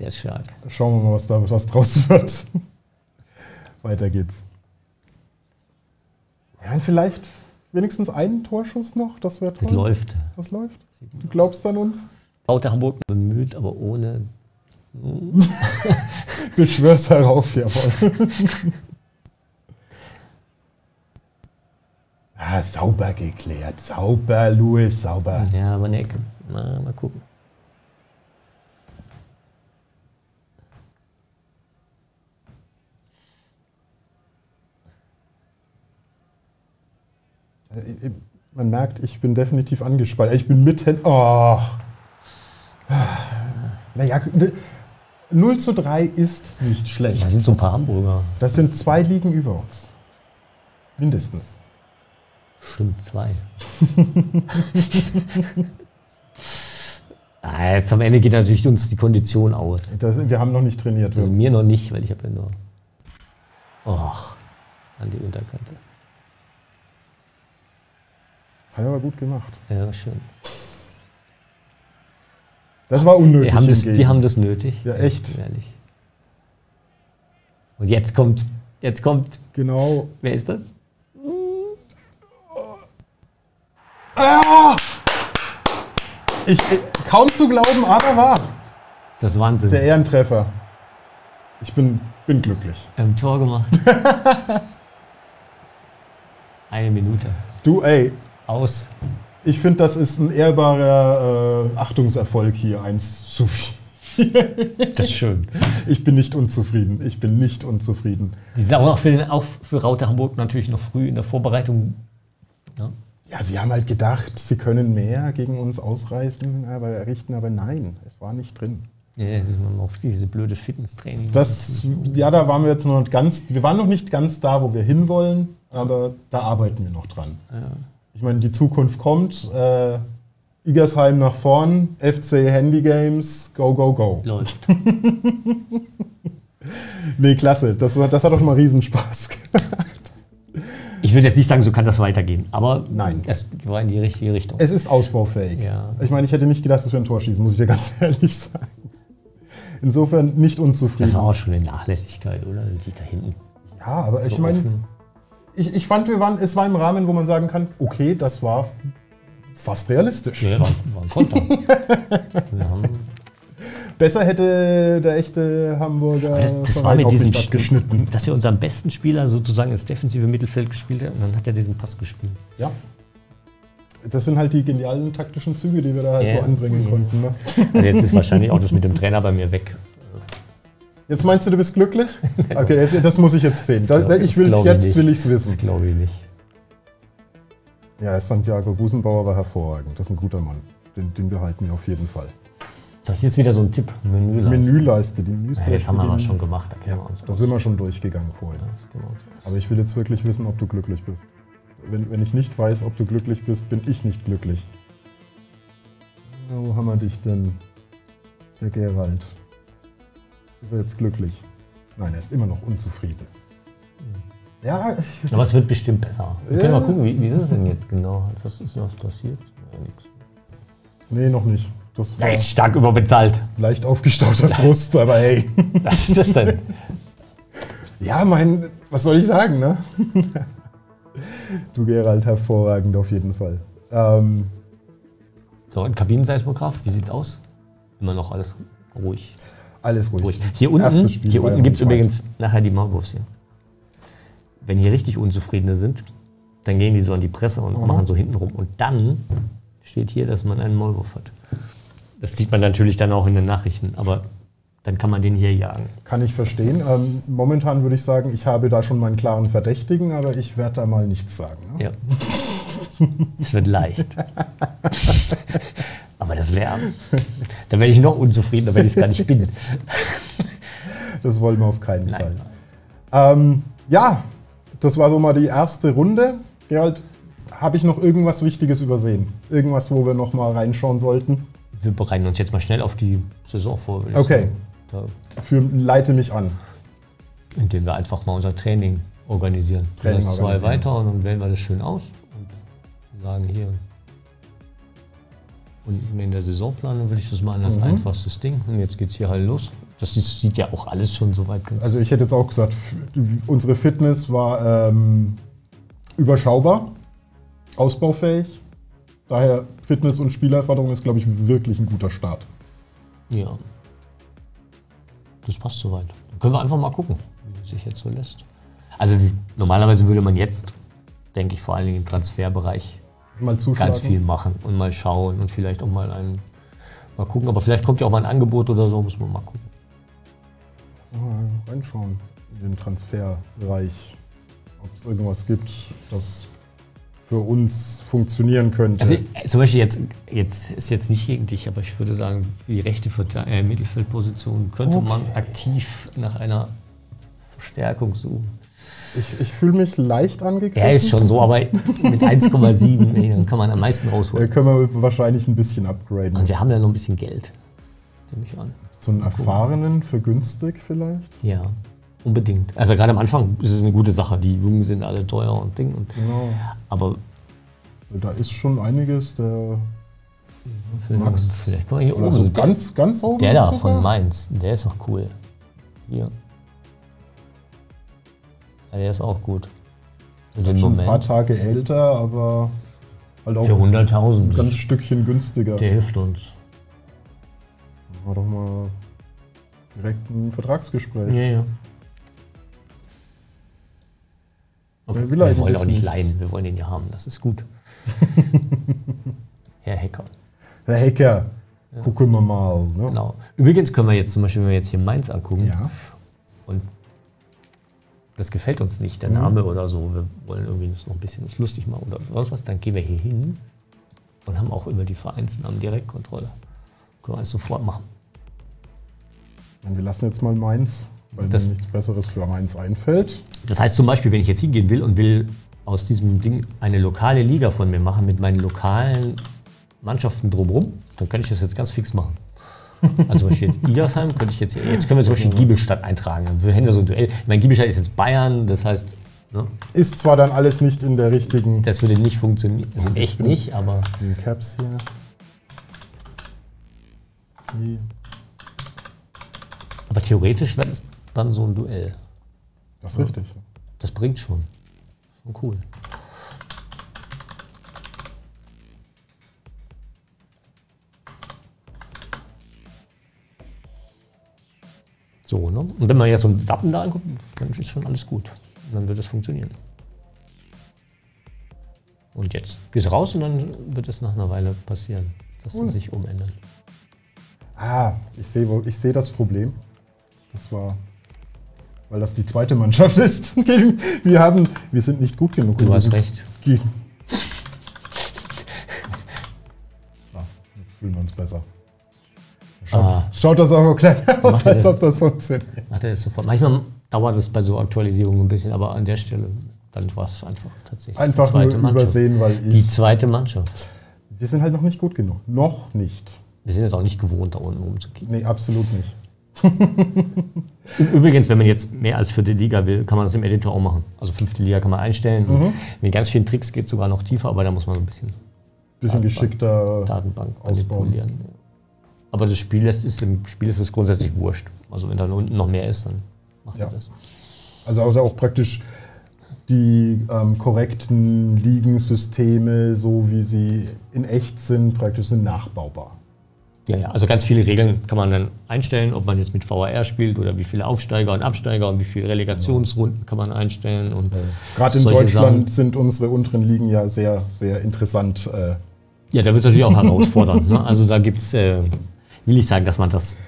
Der ist stark. Schauen wir mal, was da was draus wird. Weiter geht's. Ja, vielleicht wenigstens einen Torschuss noch, das wäre toll. Das läuft. Das läuft. Du glaubst an uns? Roter Hamburg bemüht, aber ohne... Beschwör's darauf, jawohl. Ah, sauber geklärt. Sauber, Louis, sauber. Ja, aber eine Ecke. Mal, mal gucken. Man merkt, ich bin definitiv angespannt. Ich bin mitten... Oh. Naja, null zu drei ist nicht schlecht. Das sind so ein paar Hamburger. Das sind zwei Ligen über uns. Mindestens. Stimmt, zwei. ah, jetzt am Ende geht natürlich uns die Kondition aus. Das, wir haben noch nicht trainiert. Also mir noch nicht, weil ich habe ja nur... Och, an die Unterkante. Hat aber gut gemacht. Ja, schön. Das war unnötig. Die haben das, die haben das nötig. Ja, echt. Ehrlich. Und jetzt kommt... Jetzt kommt... Genau. Wer ist das? Ah! Ich, kaum zu glauben, aber wahr. Das ist Wahnsinn. Der Ehrentreffer. Ich bin, bin glücklich. Ähm, Tor gemacht. Eine Minute. Du, ey. Aus. Ich finde, das ist ein ehrbarer äh, Achtungserfolg hier. eins zu vier. Das ist schön. Ich bin nicht unzufrieden. Ich bin nicht unzufrieden. Die sind auch für, auch für Roter Hamburg natürlich noch früh in der Vorbereitung. Ne? Ja, sie haben halt gedacht, sie können mehr gegen uns ausreißen, aber errichten, aber nein, es war nicht drin. Ja, es ist immer auf diese blöde Fitnesstraining. Das, ja, da waren wir jetzt noch ganz, wir waren noch nicht ganz da, wo wir hinwollen, aber da arbeiten wir noch dran. Ja. Ich meine, die Zukunft kommt, äh, Igersheim nach vorn, F C Handy Games, go, go, go. Läuft. Nee, klasse, das, das hat doch mal Riesenspaß gemacht. Ich würde jetzt nicht sagen, so kann das weitergehen, aber nein, es war in die richtige Richtung. Es ist ausbaufähig. Ja. Ich meine, ich hätte nicht gedacht, dass wir ein Tor schießen, muss ich dir ganz ehrlich sagen. Insofern nicht unzufrieden. Das war auch schon eine Nachlässigkeit, oder? Die da hinten. Ja, aber so ich meine, ich, ich fand, wir waren, es war im Rahmen, wo man sagen kann, okay, das war fast realistisch. Ja, war, war ein Konter. Wir haben besser hätte der echte Hamburger das, das war mit diesem geschnitten. Dass wir unseren besten Spieler sozusagen ins defensive Mittelfeld gespielt haben und dann hat er diesen Pass gespielt. Ja. Das sind halt die genialen taktischen Züge, die wir da halt ja. so anbringen ja. konnten. Ne? Also jetzt ist wahrscheinlich auch das mit dem Trainer bei mir weg. Jetzt meinst du, du bist glücklich? Okay, jetzt, das muss ich jetzt sehen. Das das, ich will es jetzt, will ich es wissen. Das glaube ich nicht. Ja, Santiago Gusenbauer war hervorragend. Das ist ein guter Mann. Den, den behalten wir auf jeden Fall. Das ist wieder so ein Tipp, Menüleiste. Menüleiste, die müsste ja, das haben wir aber schon gemacht. Da, ja, da sind wir schon durchgegangen vorhin. Ja, aber ich will jetzt wirklich wissen, ob du glücklich bist. Wenn, wenn ich nicht weiß, ob du glücklich bist, bin ich nicht glücklich. Na, wo haben wir dich denn? Der Geralt. Ist er jetzt glücklich? Nein, er ist immer noch unzufrieden. Mhm. Ja, ich, aber es wird bestimmt besser. Wir ja. können mal gucken, wie, wie ist es denn jetzt genau? Was ist noch passiert? Ja, nix. Nee, noch nicht. Das war ja, ist stark überbezahlt. Leicht aufgestautes Frust, aber hey. Was ist das denn? Ja, mein, was soll ich sagen, ne? Du, Geralt, hervorragend auf jeden Fall. Ähm, so, ein Kabinenseismograph, wie sieht's aus? Immer noch alles ruhig. Alles ruhig. ruhig. Hier unten, hier unten gibt es übrigens nachher die Maulwurfs hier. Wenn hier richtig Unzufriedene sind, dann gehen die so an die Presse und mhm. machen so hinten rum. Und dann steht hier, dass man einen Maulwurf hat. Das sieht man natürlich dann auch in den Nachrichten, aber dann kann man den hier jagen. Kann ich verstehen. Ähm, momentan würde ich sagen, ich habe da schon meinen klaren Verdächtigen, aber ich werde da mal nichts sagen. Ne? Ja. Es wird leicht. Aber das Lärm. Da werde ich noch unzufriedener, wenn ich es gar nicht bin. Das wollen wir auf keinen Nein. Fall. Ähm, ja, das war so mal die erste Runde. Geralt, habe ich noch irgendwas Wichtiges übersehen? Irgendwas, wo wir noch mal reinschauen sollten? Wir bereiten uns jetzt mal schnell auf die Saison vor. Okay. Für, leite mich an. Indem wir einfach mal unser Training organisieren. Training das organisieren. Zwei weiter und dann wählen wir das schön aus und sagen hier. Und in der Saisonplanung würde ich das mal an das mhm. einfachstes Ding. Und jetzt geht's hier halt los. Das ist, sieht ja auch alles schon so weit. Ganz also ich hätte jetzt auch gesagt, unsere Fitness war ähm, überschaubar, ausbaufähig. Daher Fitness und Spielererfahrung ist, glaube ich, wirklich ein guter Start. Ja. Das passt soweit. Dann können wir einfach mal gucken, wie es sich jetzt so lässt. Also normalerweise würde man jetzt, denke ich, vor allen Dingen im Transferbereich mal ganz viel machen und mal schauen und vielleicht auch mal einen, mal gucken. Aber vielleicht kommt ja auch mal ein Angebot oder so, muss man mal gucken. Also mal reinschauen in den Transferbereich, ob es irgendwas gibt, das für uns funktionieren könnte. Also zum Beispiel jetzt, jetzt ist jetzt nicht gegen dich, aber ich würde sagen, die rechte äh, Mittelfeldposition könnte okay. man aktiv nach einer Verstärkung suchen. Ich, ich fühle mich leicht angegriffen. Er ja, ist schon so, aber mit eins Komma sieben dann kann man am meisten rausholen. Da können wir wahrscheinlich ein bisschen upgraden. Und wir haben ja noch ein bisschen Geld. Nehme ich an. So einen erfahrenen für günstig vielleicht? Ja. Unbedingt. Also gerade am Anfang ist es eine gute Sache. Die Jungen sind alle teuer und Ding. Und genau. Aber da ist schon einiges, der ja, Max. Vielleicht kann man hier oben so ganz, der, ganz oben. Der da sogar? Von Mainz, der ist doch cool. Hier. Ja, der ist auch gut. Ist schon Moment. Ein paar Tage älter, aber halt auch für hunderttausend. Ein ganzes Stückchen günstiger. Der hilft uns. Machen wir doch mal direkt ein Vertragsgespräch. Ja, ja. Okay. Wir wollen auch nicht leihen, wir wollen den ja haben, das ist gut. Herr Hacker. Herr Hacker, ja. Gucken wir mal. Ne? Genau. Übrigens können wir jetzt zum Beispiel, wenn wir jetzt hier Mainz angucken, ja. und das gefällt uns nicht, der Name mhm. oder so, wir wollen irgendwie das noch ein bisschen das lustig machen oder sonst was, dann gehen wir hier hin und haben auch über die Vereinsnamen Direktkontrolle. Können wir alles sofort machen. Und wir lassen jetzt mal Mainz. Weil das, mir nichts Besseres für Mainz einfällt. Das heißt zum Beispiel, wenn ich jetzt hingehen will und will aus diesem Ding eine lokale Liga von mir machen, mit meinen lokalen Mannschaften drumherum, dann kann ich das jetzt ganz fix machen. Also zum Beispiel jetzt Igersheim, könnte ich jetzt, jetzt können wir zum Beispiel Giebelstadt eintragen. Dann hätten wir so ein Duell. Ich meine, Giebelstadt ist jetzt Bayern, das heißt... Ne? Ist zwar dann alles nicht in der richtigen... Das würde nicht funktionieren, also ich echt nicht, aber... Den Caps hier. Die. Aber theoretisch wäre das... Dann so ein Duell. Das ist ja. richtig. Das bringt schon. Schon cool. So, ne? Und wenn man jetzt so ein Wappen da anguckt, dann ist schon alles gut. Und dann wird das funktionieren. Und jetzt gehst du raus und dann wird es nach einer Weile passieren, dass cool. sie sich umändern. Ah, ich sehe ich sehe das Problem. Das war... Weil das die zweite Mannschaft ist. Wir haben, wir sind nicht gut genug. Du hast recht. Gegen, fühlen wir uns besser. Schaut, ah. schaut das auch klein aus, als ob das funktioniert. Macht er das sofort. Manchmal dauert es bei so Aktualisierungen ein bisschen, aber an der Stelle dann war es einfach tatsächlich. Einfach nur übersehen, weil ich... Die zweite Mannschaft. Wir sind halt noch nicht gut genug. Noch nicht. Wir sind jetzt auch nicht gewohnt, da unten rumzugehen. Nee, absolut nicht. Übrigens, wenn man jetzt mehr als vierte Liga will, kann man das im Editor auch machen. Also fünfte Liga kann man einstellen. Mhm. Mit ganz vielen Tricks geht es sogar noch tiefer, aber da muss man ein bisschen, bisschen Datenbank, geschickter Datenbank manipulieren. Aber das Spiel ist, ist, im Spiel ist es grundsätzlich wurscht. Also wenn da unten noch mehr ist, dann macht ja. er das. Also auch, auch praktisch die ähm, korrekten Ligensysteme, so wie sie in echt sind, praktisch sind nachbaubar. Ja, ja, also ganz viele Regeln kann man dann einstellen, ob man jetzt mit V A R spielt oder wie viele Aufsteiger und Absteiger und wie viele Relegationsrunden kann man einstellen. Und ja. Gerade in Deutschland Sachen. Sind unsere unteren Ligen ja sehr, sehr interessant. Äh ja, da wird es natürlich auch herausfordernd. Ne? Also da gibt es, äh, will ich sagen, dass man das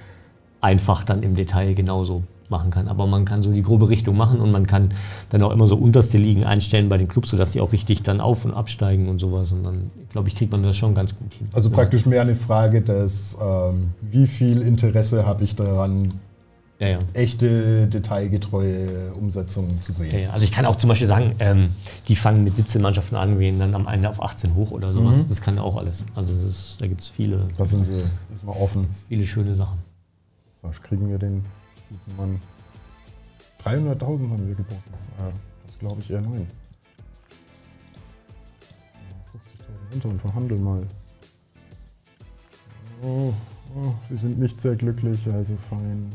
einfach dann im Detail genauso machen kann. Aber man kann so die grobe Richtung machen und man kann dann auch immer so unterste Ligen einstellen bei den Clubs, sodass die auch richtig dann auf- und absteigen und sowas. Und dann, glaube ich, kriegt man das schon ganz gut hin. Also praktisch mehr eine Frage, dass ähm, wie viel Interesse habe ich daran, ja, ja. echte, detailgetreue Umsetzungen zu sehen. Ja, ja. Also ich kann auch zum Beispiel sagen, ähm, die fangen mit siebzehn Mannschaften an, gehen dann am Ende auf achtzehn hoch oder sowas. Mhm. Das kann auch alles. Also das ist, da gibt es viele, das sind sie, ist mal offen. Viele schöne Sachen. Was kriegen wir denn? dreihunderttausend haben wir geboten. Das glaube ich eher nein. fünfzigtausend runter und verhandeln mal. Oh, oh, wir sind nicht sehr glücklich, also fein.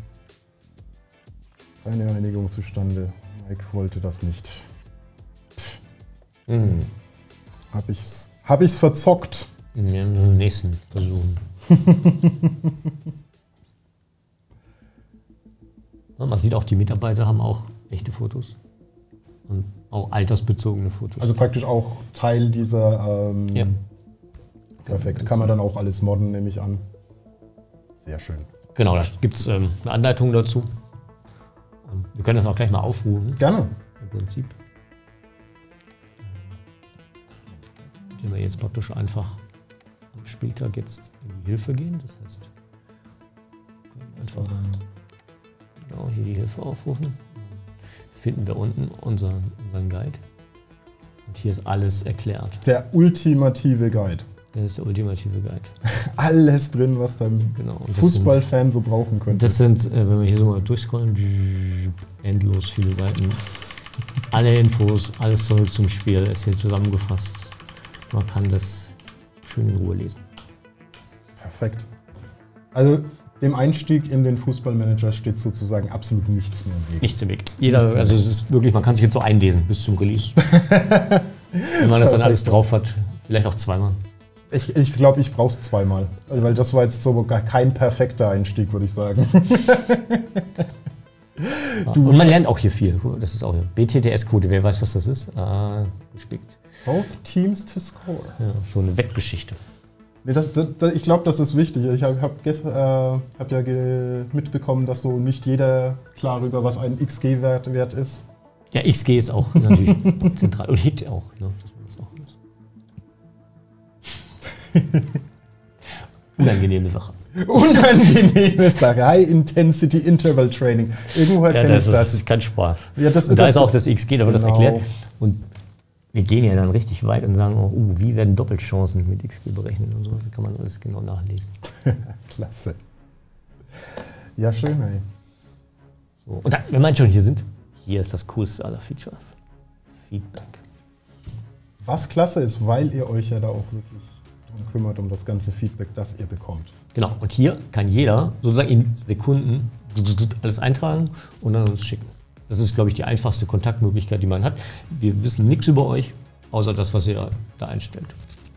Keine Einigung zustande. Mike wollte das nicht. Mhm. Hab ich's, hab ich's verzockt? Ja, im nächsten Versuch. Man sieht auch, die Mitarbeiter haben auch echte Fotos und auch altersbezogene Fotos. Also praktisch auch Teil dieser... Ähm, ja. Perfekt. Kann man dann auch alles modden, nehme ich an. Sehr schön. Genau, da gibt es ähm, eine Anleitung dazu. Und wir können das auch gleich mal aufrufen. Gerne. Im Prinzip. Wenn wir jetzt praktisch einfach am Spieltag jetzt in die Hilfe gehen, das heißt, wir können einfach... Genau, hier die Hilfe aufrufen, finden wir unten unser, unseren Guide und hier ist alles erklärt. Der ultimative Guide. Das ist der ultimative Guide. Alles drin, was dein genau, Fußballfan so brauchen könnte. Das sind, äh, wenn wir hier so mal durchscrollen, endlos viele Seiten. Alle Infos, alles zurück zum Spiel, ist hier zusammengefasst. Man kann das schön in Ruhe lesen. Perfekt. Also dem Einstieg in den Fußballmanager steht sozusagen absolut nichts mehr im Weg. Nichts im Weg. Jeder, nichts im also es ist wirklich, man kann sich jetzt so einlesen bis zum Release. Wenn man das dann alles drauf hat, vielleicht auch zweimal. Ich glaube, ich, glaub, ich brauche es zweimal, weil das war jetzt so gar kein perfekter Einstieg, würde ich sagen. Du. Und man lernt auch hier viel. Das ist auch hier. B T T S-Code, wer weiß, was das ist? Ah, gespickt. Both teams to score. Ja, so eine Wettgeschichte. Nee, das, das, das, ich glaube, das ist wichtig. Ich habe hab äh, hab ja mitbekommen, dass so nicht jeder klar über was ein X G-Wert wert ist. Ja, X G ist auch natürlich zentral. Und Hit auch, ne? Das auch unangenehme Sache. Unangenehme Sache. High Intensity Interval Training. Irgendwo ja, das ist das. Kein Spaß. Ja, das, und da das ist auch das X G, da wird genau das erklärt. Und wir gehen ja dann richtig weit und sagen auch, uh, wie werden Doppelchancen mit X G berechnet und so. Da kann man alles genau nachlesen. Klasse. Ja, schön, ey. So, und dann, wenn wir schon hier sind, hier ist das coolste aller Features. Feedback. Was klasse ist, weil ihr euch ja da auch wirklich drum kümmert, um das ganze Feedback, das ihr bekommt. Genau, und hier kann jeder sozusagen in Sekunden alles eintragen und dann uns schicken. Das ist, glaube ich, die einfachste Kontaktmöglichkeit, die man hat. Wir wissen nichts über euch, außer das, was ihr da einstellt.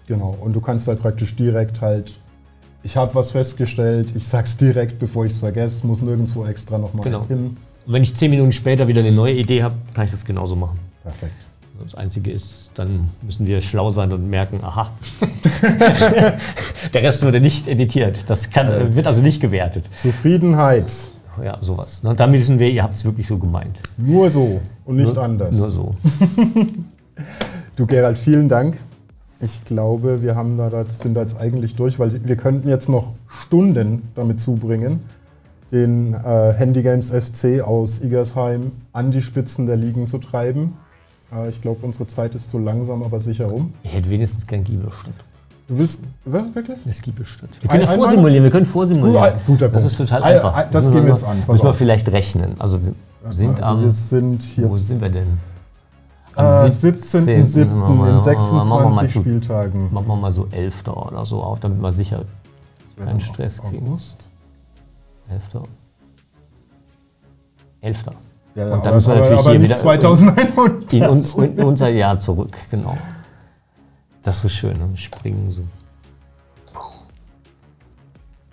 Genau, und du kannst halt praktisch direkt halt, ich habe was festgestellt, ich sag's direkt, bevor ich es vergesse, muss nirgendwo extra nochmal genau hin. Und wenn ich zehn Minuten später wieder eine neue Idee habe, kann ich das genauso machen. Perfekt. Das Einzige ist, dann müssen wir schlau sein und merken, aha, der Rest wurde nicht editiert. Das kann, äh, wird also nicht gewertet. Zufriedenheit. Ja, sowas. Ne? Damit wissen wir, ihr habt es wirklich so gemeint. Nur so und nicht nur, anders. Nur so. Du, Gerald, vielen Dank. Ich glaube, wir haben da, sind da jetzt eigentlich durch, weil wir könnten jetzt noch Stunden damit zubringen, den äh, Handy Games F C aus Igersheim an die Spitzen der Ligen zu treiben. Äh, ich glaube, unsere Zeit ist so langsam, aber sicher rum. Ich hätte wenigstens gern Giebelstadt. Du willst, wirklich? Das Giebelstadt. Wir können ein, vorsimulieren, wir können vorsimulieren. Guter Punkt. Das ist total einfach. Ein, ein, das gehen wir jetzt an. Müssen wir vielleicht rechnen. Also wir sind also am, wir sind jetzt, wo sind wir denn? Am äh, siebzehnten siebten in sechsundzwanzig Spieltagen. Machen wir mal so elfter oder so auf, damit wir sicher keinen Stress kriegen. elfter elfter Ja, ja, und dann müssen wir natürlich aber hier wieder zweitausendeinhundert. In, uns, in unser Jahr zurück, genau. Das ist schön, ne? Springen so.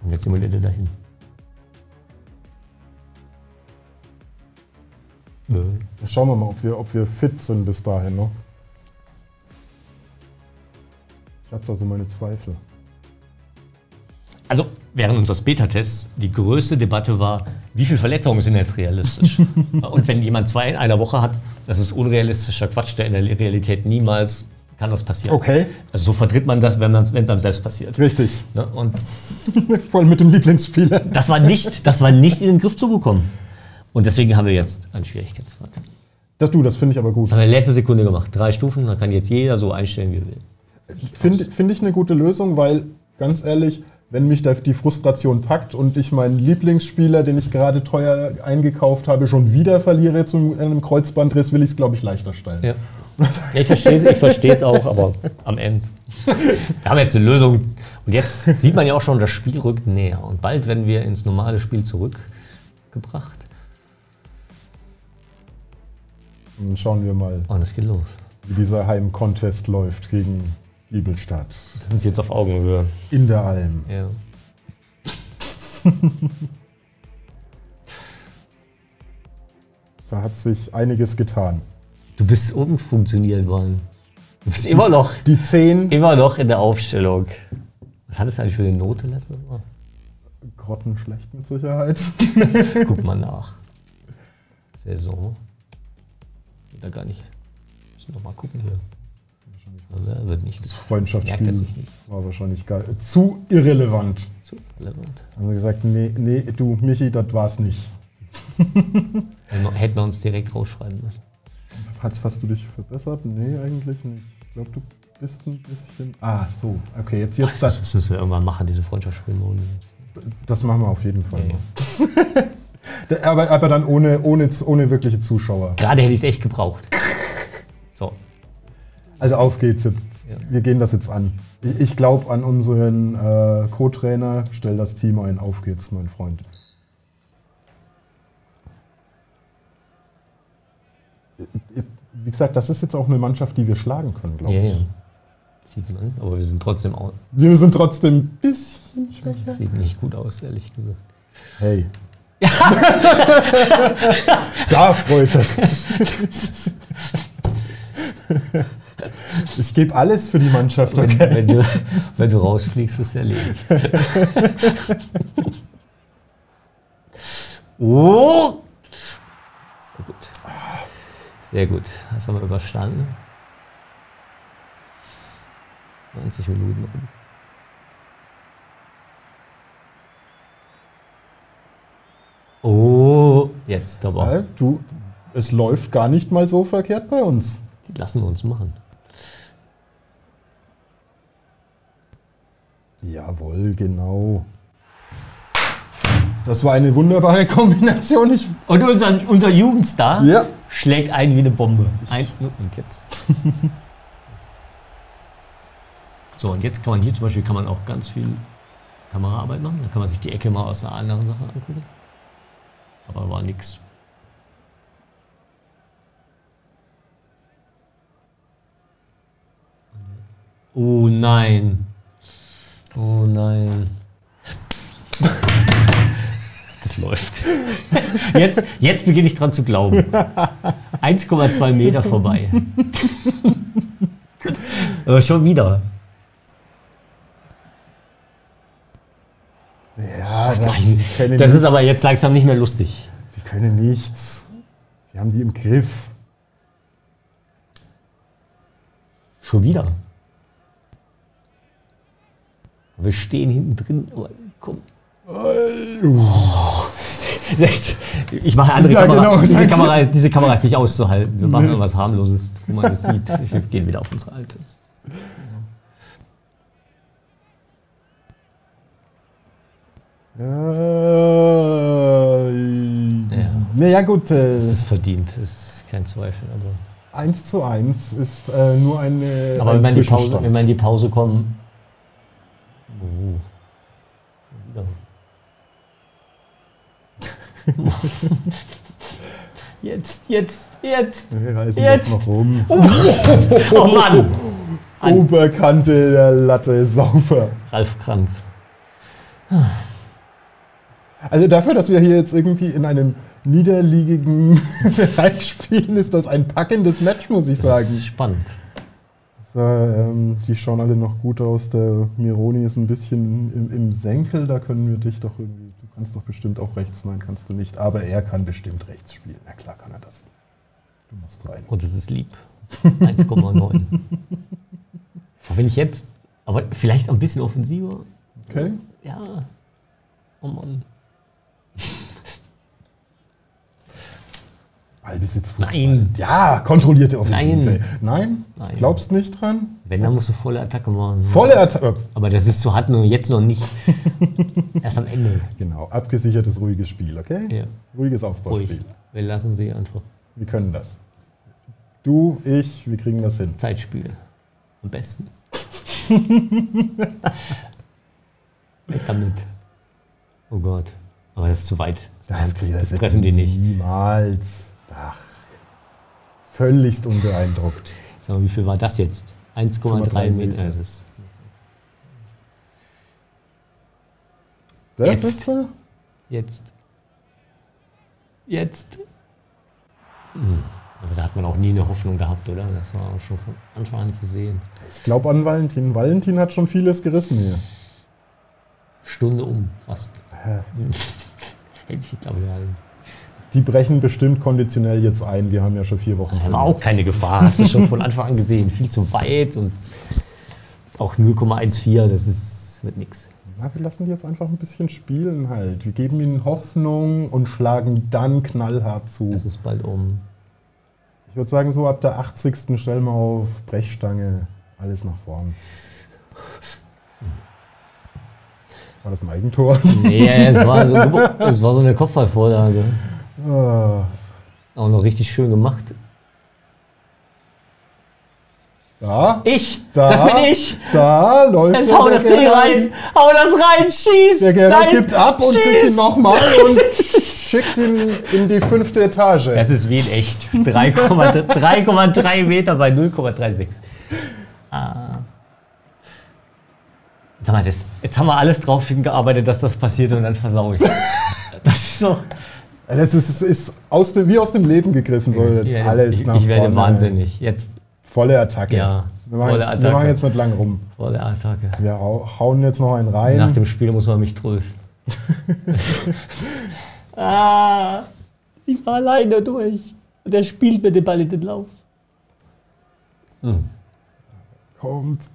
Und jetzt simuliert er dahin. Schauen wir mal, ob wir, ob wir fit sind bis dahin. Ne? Ich habe da so meine Zweifel. Also während unseres Beta-Tests die größte Debatte war, wie viele Verletzungen sind jetzt realistisch? Und wenn jemand zwei in einer Woche hat, das ist unrealistischer Quatsch, der in der Realität niemals kann das passieren. Okay. Also so vertritt man das, wenn es einem selbst passiert. Richtig. Ne? Und vor allem mit dem Lieblingsspieler. Das war nicht, das war nicht in den Griff zu bekommen. Und deswegen haben wir jetzt einen Schwierigkeitsgrad. Das, du, das finde ich aber gut. Das haben wir in letzter Sekunde gemacht. Drei Stufen, da kann jetzt jeder so einstellen, wie er will. Finde find ich eine gute Lösung, weil, ganz ehrlich, wenn mich da die Frustration packt und ich meinen Lieblingsspieler, den ich gerade teuer eingekauft habe, schon wieder verliere zu einem Kreuzbandriss, will ich es, glaube ich, leichter stellen. Ja. Ja, ich verstehe es auch, aber am Ende. Wir haben jetzt eine Lösung. Und jetzt sieht man ja auch schon, das Spiel rückt näher. Und bald werden wir ins normale Spiel zurückgebracht. Und dann schauen wir mal, oh, das geht los, wie dieser Heim-Contest läuft gegen Ebelstadt. Das ist jetzt auf Augenhöhe. In der Alm. Ja. Da hat sich einiges getan. Du bist umfunktioniert worden. Du bist immer noch. Die zehn. Immer noch in der Aufstellung. Was hattest du eigentlich für eine Note letztes Mal? Grottenschlecht mit Sicherheit. Guck mal nach. Saison. Da gar nicht. Müssen noch mal gucken hier. Also, wird nicht das Freundschaftsspiel nicht. War wahrscheinlich gar, zu irrelevant. Zu irrelevant. Haben sie gesagt, nee, nee, du Michi, das war's nicht. Hätten wir uns direkt rausschreiben müssen. Hast, hast du dich verbessert? Nee, eigentlich nicht. Ich glaube, du bist ein bisschen... Ah, so. Okay, jetzt... jetzt Ach, das, das müssen wir irgendwann machen, diese Freundschaftsspiele. Das machen wir auf jeden Fall. Okay. aber, aber dann ohne, ohne, ohne wirkliche Zuschauer. Gerade hätte ich es echt gebraucht. So. Also auf geht's jetzt. Ja. Wir gehen das jetzt an. Ich, ich glaube an unseren äh, Co-Trainer. Stell das Team ein. Auf geht's, mein Freund. Wie gesagt, das ist jetzt auch eine Mannschaft, die wir schlagen können, glaube ich. Ja, ja. Sieht man, aber wir sind trotzdem aus. Wir sind trotzdem ein bisschen schwächer. Das sieht nicht gut aus, ehrlich gesagt. Hey. Ja. Da freut das. Ich gebe alles für die Mannschaft. Okay? Wenn, wenn, du, wenn du rausfliegst, wirst du erledigt. Oh! Sehr gut. Sehr gut. Das haben wir überstanden. neunzig Minuten rum. Oh, jetzt aber. Ja, du, es läuft gar nicht mal so verkehrt bei uns. Die lassen wir uns machen. Jawohl, genau. Das war eine wunderbare Kombination. Ich und unser, unser Jugendstar ja. schlägt ein wie eine Bombe. Ein, und jetzt. So, und jetzt kann man hier zum Beispiel kann man auch ganz viel Kameraarbeit machen. Da kann man sich die Ecke mal aus einer anderen Sache angucken. Aber war nichts. Oh nein. Oh nein. Das läuft. Jetzt, jetzt beginne ich dran zu glauben. eins Komma zwei Meter vorbei. Aber schon wieder. Ja, das, Nein, das ist aber jetzt langsam nicht mehr lustig. Die können nichts. Wir haben die im Griff. Schon wieder. Wir stehen hinten drin, aber komm. Ich mache eine andere ja, Kamera. Genau, diese Kamera. Diese Kamera ist nicht auszuhalten. Wir machen nur was Harmloses, wo man das sieht. Wir gehen wieder auf unsere alte. Ja. Na ja, gut. Äh, es ist verdient, es ist kein Zweifel. Also. eins zu eins ist äh, nur eine. Aber ein wenn, die Pause, wenn wir in die Pause kommen. Oh. Ja. Jetzt, jetzt, jetzt! Wir reißen jetzt noch rum. Oh, oh Mann! An Oberkante der Latte, sauber. Ralf Kranz. Also dafür, dass wir hier jetzt irgendwie in einem niederliegigen Bereich spielen, ist das ein packendes Match, muss ich sagen. Das ist spannend. So, ähm, die schauen alle noch gut aus. Der Mironi ist ein bisschen im, im Senkel, da können wir dich doch irgendwie... Du kannst doch bestimmt auch rechts, nein, kannst du nicht. Aber er kann bestimmt rechts spielen. Na klar kann er das. Du musst rein. Und es ist lieb. eins Komma neun. Wenn ich jetzt... Aber vielleicht ein bisschen offensiver. Okay. Ja. Oh Mann. Ballbesitzfußball. Nein. Ja, kontrollierte Offensive. Nein. Nein? Nein. Glaubst nicht dran? Wenn, dann musst du volle Attacke machen. Volle Attacke. Aber das ist zu hart, nur jetzt noch nicht. Erst am Ende. Genau. Abgesichertes, ruhiges Spiel, okay? Ja. Ruhiges Aufbauspiel. Ruhig. Wir lassen sie einfach. Wir können das. Du, ich, wir kriegen das hin. Zeitspiel. Am besten. Weg damit. Oh Gott. Aber das ist zu weit. Das, das, das, das treffen die nicht. Niemals. Ach, völligst unbeeindruckt. Sag mal, wie viel war das jetzt? eins Komma drei Meter. Meter. Der jetzt. Jetzt. Jetzt. Hm. Aber da hat man auch nie eine Hoffnung gehabt, oder? Das war auch schon von Anfang an zu sehen. Ich glaube an Valentin. Valentin hat schon vieles gerissen hier. Stunde um, fast. Hätte ich, glaube ich, gehalten. Die brechen bestimmt konditionell jetzt ein. Wir haben ja schon vier Wochen. Da war auch keine Gefahr. Hast du schon von Anfang an gesehen. Viel zu weit und auch null Komma eins vier. Das ist mit nichts. Na, wir lassen die jetzt einfach ein bisschen spielen halt. Wir geben ihnen Hoffnung und schlagen dann knallhart zu. Es ist bald um. Ich würde sagen, so ab der achtzigsten stellen wir auf Brechstange alles nach vorn. War das ein Eigentor? Nee, es war so, es war so eine Kopfballvorlage. Oh. Auch noch richtig schön gemacht. Da? Ich! Da, das bin ich! Da läuft es. Hau das Ding rein! Hau das rein! Schieß! Der Geralt gibt ab und kriegt ihn nochmal und schickt ihn in die fünfte Etage. Das ist wie in echt. drei Komma drei Meter bei null Komma sechsunddreißig. Ah. Sag mal, das, jetzt haben wir alles drauf hingearbeitet, dass das passiert und dann versau ich. Das ist so. Das ist, ist aus dem, wie aus dem Leben gegriffen, soll jetzt ja, alles ich, nach Ich werde vorne. wahnsinnig. Jetzt volle Attacke. Ja, wir, machen volle jetzt, Attacke. wir machen jetzt nicht lang rum. Volle Attacke. Wir hauen jetzt noch einen rein. Nach dem Spiel muss man mich trösten. ah, ich war alleine durch. Und er spielt mit dem Ball in den Lauf. Hm. Kommt.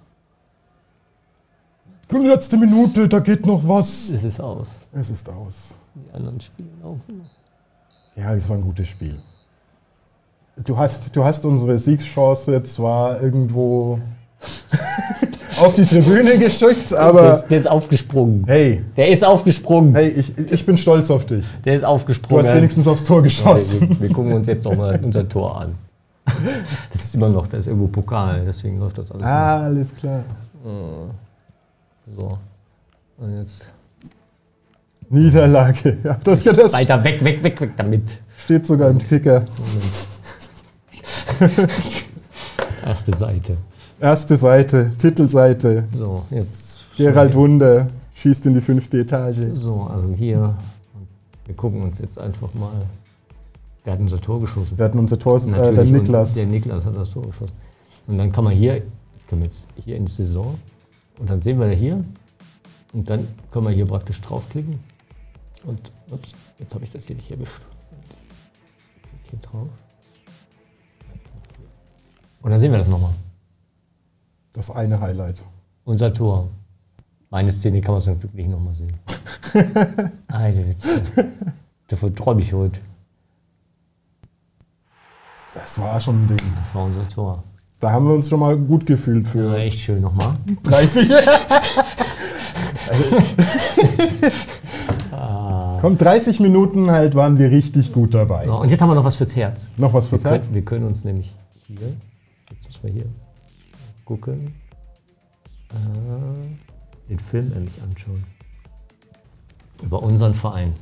Letzte Minute, da geht noch was. Es ist aus. Es ist aus. Die anderen Spiele laufen. Ja, das war ein gutes Spiel. Du hast, du hast unsere Siegschance zwar irgendwo auf die Tribüne geschickt, aber... Der ist, der ist aufgesprungen. Hey. Der ist aufgesprungen. Hey, ich, ich bin stolz auf dich. Der ist aufgesprungen. Du hast wenigstens aufs Tor geschossen. Ja, wir, wir gucken uns jetzt nochmal unser Tor an. Das ist immer noch, da ist irgendwo Pokal, deswegen läuft das alles. Ah, alles klar. So. Und jetzt... Niederlage. Ja, das geht das weiter weg, weg, weg, weg damit. Steht sogar im Kicker. Erste Seite. Erste Seite, Titelseite. So, jetzt. Gerald Wunder schießt in die fünfte Etage. So, also hier. Wir gucken uns jetzt einfach mal. Wir hatten unser Tor geschossen. Wir hatten unser Tor, äh, der Niklas. Der Niklas hat das Tor geschossen. Und dann kann man hier, jetzt können wir jetzt hier in die Saison. Und dann sehen wir hier. Und dann können wir hier praktisch draufklicken. Und ups, jetzt habe ich das hier nicht erwischt. Hier drauf. Und dann sehen wir das nochmal. Das eine Highlight. Unser Tor. Meine Szene kann man zum Glück nicht nochmal sehen. Alter Witz. Davon träume ich heute. Das war schon ein Ding. Das war unser Tor. Da haben wir uns schon mal gut gefühlt für. Ja, echt schön nochmal. dreißig. Komm, dreißig Minuten halt waren wir richtig gut dabei. So, und jetzt haben wir noch was fürs Herz. Noch was fürs wir Herz? Können, wir können uns nämlich hier, jetzt müssen wir hier gucken, äh, den Film nämlich anschauen. Über unseren Verein.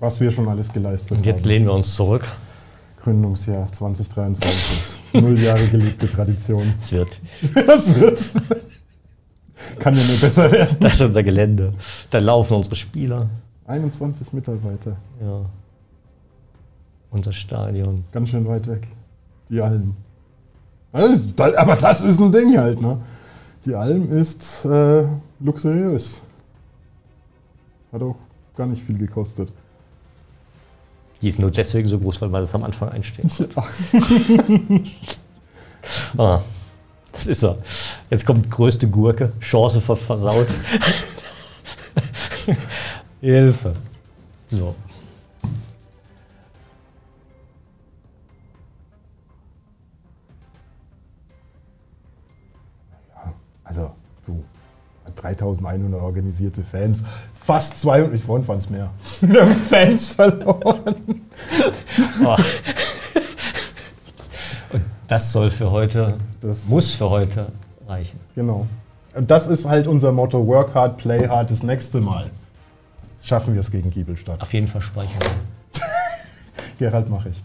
Was wir schon alles geleistet haben. Und jetzt haben. lehnen wir uns zurück. Gründungsjahr zwanzig dreiundzwanzig. Null Jahre gelebte Tradition. Es wird. Das wird. Kann ja nur besser werden. Das ist unser Gelände. Da laufen unsere Spieler. einundzwanzig Mitarbeiter. Ja. Unser Stadion. Ganz schön weit weg. Die Alm. Aber das ist ein Ding halt, ne? Die Alm ist äh, luxuriös. Hat auch gar nicht viel gekostet. Die ist nur deswegen so groß, weil wir das am Anfang einstehen. Ja. Ah, das ist er. Jetzt kommt größte Gurke. Chance versaut. Hilfe. So. Ja, also, du. dreitausendeinhundert organisierte Fans. Fast zweihundert. Ich vorhin waren es mehr. Wir haben Fans verloren. Oh. Und das soll für heute, das muss für heute reichen. Genau. Und das ist halt unser Motto: Work hard, play hard. Das nächste Mal schaffen wir es gegen Giebelstadt. Auf jeden Fall speichern. Gerald, mache ich.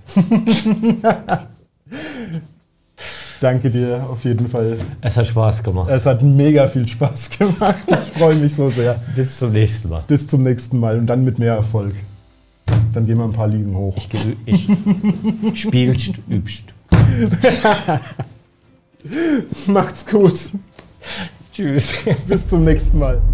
Danke dir auf jeden Fall. Es hat Spaß gemacht. Es hat mega viel Spaß gemacht. Ich freue mich so sehr. Bis zum nächsten Mal. Bis zum nächsten Mal und dann mit mehr Erfolg. Dann gehen wir ein paar Ligen hoch. Ich, ich spielst, übst. Macht's gut. Tschüss. Bis zum nächsten Mal.